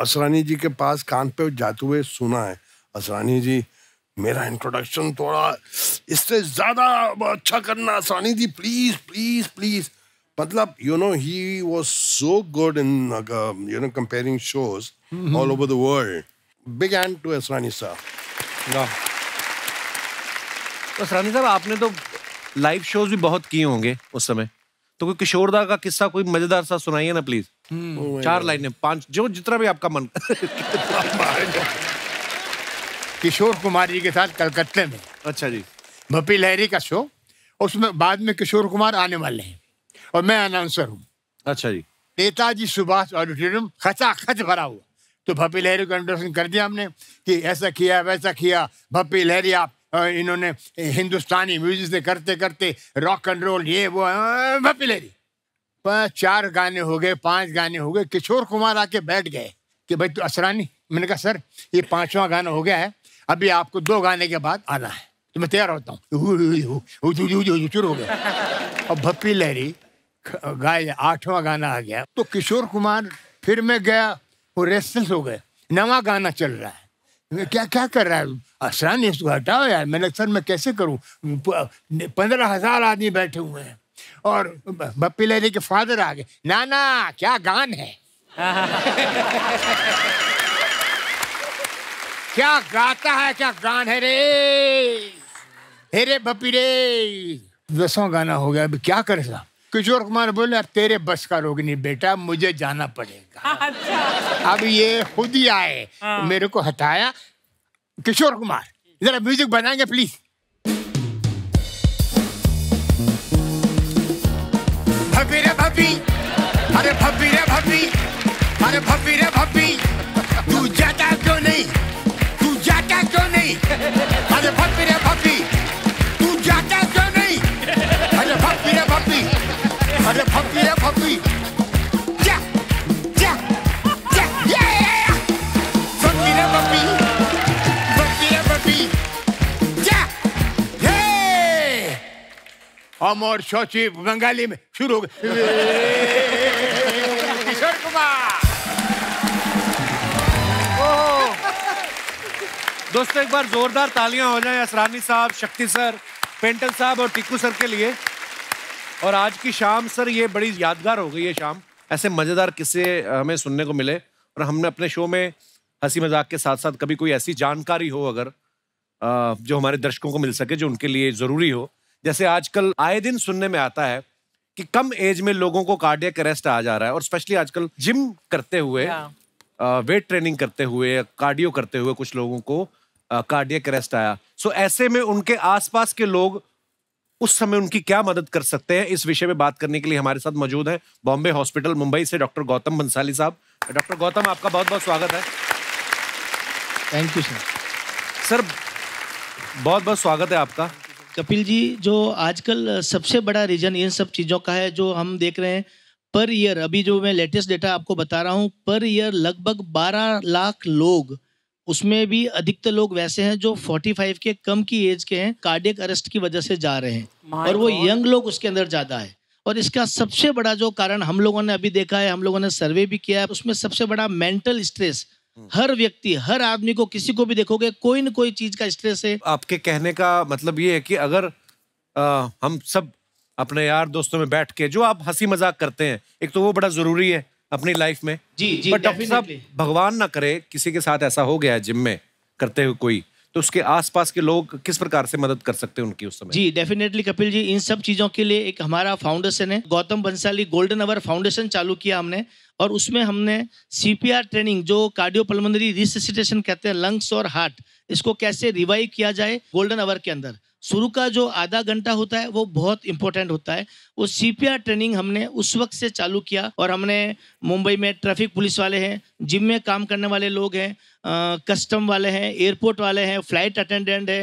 असरानी जी के पास कान पे जाते हुए सुना है. असरानी जी मेरा इंट्रोडक्शन थोड़ा इससे ज़्यादा अच्छा करना Asrani ji, please please please. मतलब you know he was so good in you know compering shows all over the world. Big hand to Asrani साहब. असरानी साहब आपने तो लाइव शोज भी बहुत किए होंगे उस समय. तो कोई किशोरदा का किस्सा कोई मजेदार सा सुनाइए ना प्लीज. 4 लाइनें 5 जो जितना भी आपका मन. किशोर कुमार जी के साथ कलकत्ते में. अच्छा जी. बप्पी लहरी का शो. उसमें बाद में किशोर कुमार आने वाले हैं और मैं अनाउंसर हूँ. अच्छा जी. नेताजी सुभाष ऑडिटोरियम खचाखच भरा हुआ. तो बप्पी लहरी का इंट्रोडक्शन कर दिया हमने कि ऐसा किया वैसा किया. बप्पी लहरी आप इन्होंने हिंदुस्तानी म्यूजिक से करते करते रॉक एंड रोल ये वो बप्पी लहरी. 4 गाने हो गए 5 गाने हो गए. किशोर कुमार आके बैठ गए कि भाई तू असरानी. मैंने कहा सर ये 5वां गाना हो गया है, अभी आपको 2 गाने के बाद आना है तो मैं तैयार होता हूँ. शुरू हो गया और बप्पी लहरी गाए. 8वां गाना आ गया तो किशोर कुमार. फिर मैं गया वो रेस्टलेस हो गए, नवा गाना चल रहा है, क्या क्या कर रहा है असरानी, इसको हटाओ यार। मैंने अक्सर मैं कैसे करूँ, 15,000 आदमी बैठे हुए हैं और बप्पी लहरी के फादर आ गए, ना ना क्या गान है क्या गाता है, क्या गान है रे, हेरे बप्पी रे। 10वां गाना हो गया, अब क्या कर सकता। किशोर कुमार बोले अब तेरे बस का रोग नहीं बेटा, मुझे जाना पड़ेगा। अच्छा। अब ये खुद ही आए, मेरे को हटाया। किशोर कुमार जरा म्यूजिक बनाएंगे प्लीज। भपी रे भपी, अरे भपी रे भपी, अरे भपी रे भपी, तू जाता क्यों नहीं, तू जाता क्यों नहीं, अरे भपी रे भपी, तू जाता क्यों नहीं, अरे भपी रे भपी, अरे भपी रे भपी, जा जा जा या या, भपी रे भपी, जा हे। हम और शौची बंगाली में शुरू हो गए। किशोर कुमार। दोस्तों एक बार जोरदार तालियां हो जाए असरानी साहब, शक्ति सर, पेंटल साहब और टिक्कू सर के लिए। और आज की शाम सर ये बड़ी यादगार हो गई है शाम, ऐसे मज़ेदार किस्से हमें सुनने को मिले और हमने अपने शो में हंसी मजाक के साथ साथ कभी कोई ऐसी जानकारी हो अगर जो हमारे दर्शकों को मिल सके, जो उनके लिए ज़रूरी हो। जैसे आजकल आए दिन सुनने में आता है कि कम एज में लोगों को कार्डियक अरेस्ट आ जा रहा है, और स्पेशली आजकल जिम करते हुए, वेट ट्रेनिंग करते हुए, कार्डियो करते हुए कुछ लोगों को कार्डियक अरेस्ट आया। सो ऐसे में उनके आसपास के लोग उस समय उनकी क्या मदद कर सकते हैं, इस विषय में बात करने के लिए हमारे साथ मौजूद हैं बॉम्बे हॉस्पिटल मुंबई से डॉक्टर गौतम भंसाली साहब। डॉक्टर गौतम आपका बहुत बहुत स्वागत है। Thank you sir. सर बहुत बहुत स्वागत है आपका। कपिल जी, जो आजकल सबसे बड़ा रीजन इन सब चीज़ों का है जो हम देख रहे हैं, पर ईयर अभी जो मैं लेटेस्ट डेटा आपको बता रहा हूँ, पर ईयर लगभग 12 लाख लोग, उसमें भी अधिकतर लोग वैसे हैं जो 45 के कम की एज के हैं, कार्डियक अरेस्ट की वजह से जा रहे हैं। और वो यंग लोग उसके अंदर ज़्यादा है। और इसका सबसे बड़ा जो कारण हम लोगों ने अभी देखा है, हम लोगों ने सर्वे भी किया है, उसमें सबसे बड़ा मेंटल स्ट्रेस। हर व्यक्ति, हर आदमी को, किसी को भी देखोगे कोई न कोई चीज़ का स्ट्रेस है। आपके कहने का मतलब ये है कि अगर हम सब अपने यार दोस्तों में बैठ के जो आप हंसी मजाक करते हैं, एक तो वो बड़ा ज़रूरी है अपनी लाइफ में। जी जी। बट डॉक्टर साहब भगवान ना करे किसी के साथ ऐसा हो गया है जिम में करते हुए कोई, तो उसके आसपास के लोग किस प्रकार से मदद कर सकते हैं उनकी उस समय? जी डेफिनेटली कपिल जी, इन सब चीज़ों के लिए एक हमारा फाउंडेशन है Gautam Bansali golden hour foundation चालू किया हमने, और उसमें हमने CPR ट्रेनिंग जो कार्डियोपल्मोनरी रिससिटेशन कहते हैं, लंग्स और हार्ट, इसको कैसे रिवाइव किया जाए गोल्डन आवर के अंदर। शुरू का जो आधा घंटा होता है वो बहुत इंपॉर्टेंट होता है। वो CPR ट्रेनिंग हमने उस वक्त से चालू किया, और हमने मुंबई में ट्रैफिक पुलिस वाले हैं, जिम में काम करने वाले लोग हैं, कस्टम वाले हैं, एयरपोर्ट वाले हैं, फ्लाइट अटेंडेंट है,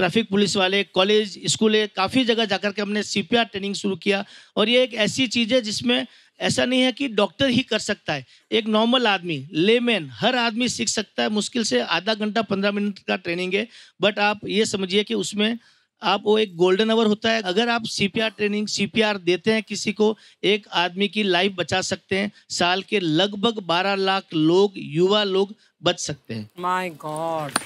ट्रैफिक पुलिस वाले, कॉलेज स्कूल है, काफ़ी जगह जाकर के हमने CPR ट्रेनिंग शुरू किया। और ये एक ऐसी चीज़ है जिसमें ऐसा नहीं है कि डॉक्टर ही कर सकता है, एक नॉर्मल आदमी, लेमैन, हर आदमी सीख सकता है। मुश्किल से आधा घंटा 15 मिनट का ट्रेनिंग है, बट आप ये समझिए कि उसमें आप वो एक गोल्डन आवर होता है, अगर आप CPR ट्रेनिंग CPR देते हैं किसी को, एक आदमी की लाइफ बचा सकते हैं। साल के लगभग 12 लाख लोग, युवा लोग बच सकते हैं। My God.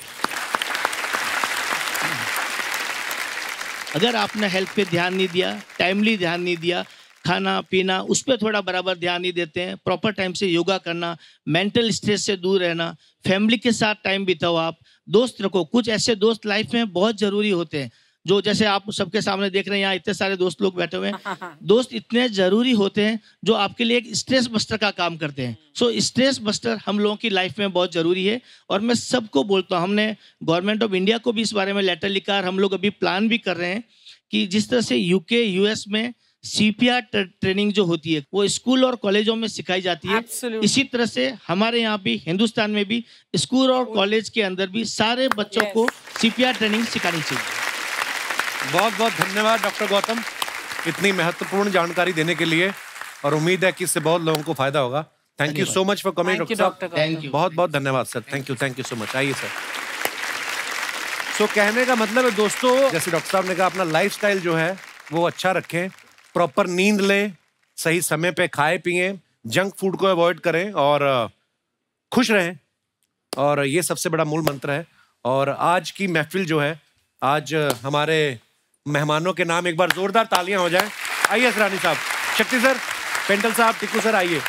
अगर आपने हेल्थ पे ध्यान नहीं दिया, टाइमली ध्यान नहीं दिया, खाना पीना उस पर थोड़ा बराबर ध्यान नहीं देते हैं, प्रॉपर टाइम से योगा करना, मेंटल स्ट्रेस से दूर रहना, फैमिली के साथ टाइम बिताओ, आप दोस्त रखो, कुछ ऐसे दोस्त लाइफ में बहुत ज़रूरी होते हैं, जो जैसे आप सबके सामने देख रहे हैं यहाँ इतने सारे दोस्त लोग बैठे हुए हैं। दोस्त इतने ज़रूरी होते हैं जो आपके लिए एक स्ट्रेस बस्टर का काम करते हैं। सो स्ट्रेस बस्टर हम लोगों की लाइफ में बहुत ज़रूरी है, और मैं सबको बोलता हूँ, हमने गवर्नमेंट ऑफ इंडिया को भी इस बारे में लेटर लिखा, और हम लोग अभी प्लान भी कर रहे हैं कि जिस तरह से UK US में CPR ट्रेनिंग जो होती है वो स्कूल और कॉलेजों में सिखाई जाती है। Absolutely. इसी तरह से हमारे यहाँ भी हिंदुस्तान में भी स्कूल और कॉलेज के अंदर भी सारे बच्चों को CPR ट्रेनिंग सिखानी चाहिए। बहुत बहुत धन्यवाद डॉक्टर गौतम इतनी महत्वपूर्ण जानकारी देने के लिए, और उम्मीद है कि इससे बहुत लोगों को फायदा होगा। Thank you so much for coming doctor. Thank you, बहुत बहुत धन्यवाद sir. Thank you so much. आइए सर। तो कहने का मतलब है दोस्तों, जैसे डॉक्टर साहब ने कहा, अपना लाइफस्टाइल जो है वो अच्छा रखें, प्रॉपर नींद लें, सही समय पे खाए पिए, जंक फूड को अवॉइड करें, और खुश रहें और ये सबसे बड़ा मूल मंत्र है। और आज की महफिल जो है, आज हमारे मेहमानों के नाम एक बार जोरदार तालियां हो जाएं। आइए असरानी साहब, शक्ति सर, पेंटल साहब, टिकू सर, आइए।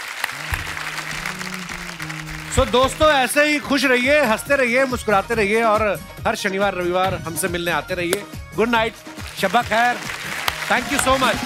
सो दोस्तों, ऐसे ही खुश रहिए, हंसते रहिए, मुस्कुराते रहिए और हर शनिवार रविवार हमसे मिलने आते रहिए। गुड नाइट, शब्बा खैर, थैंक यू सो मच।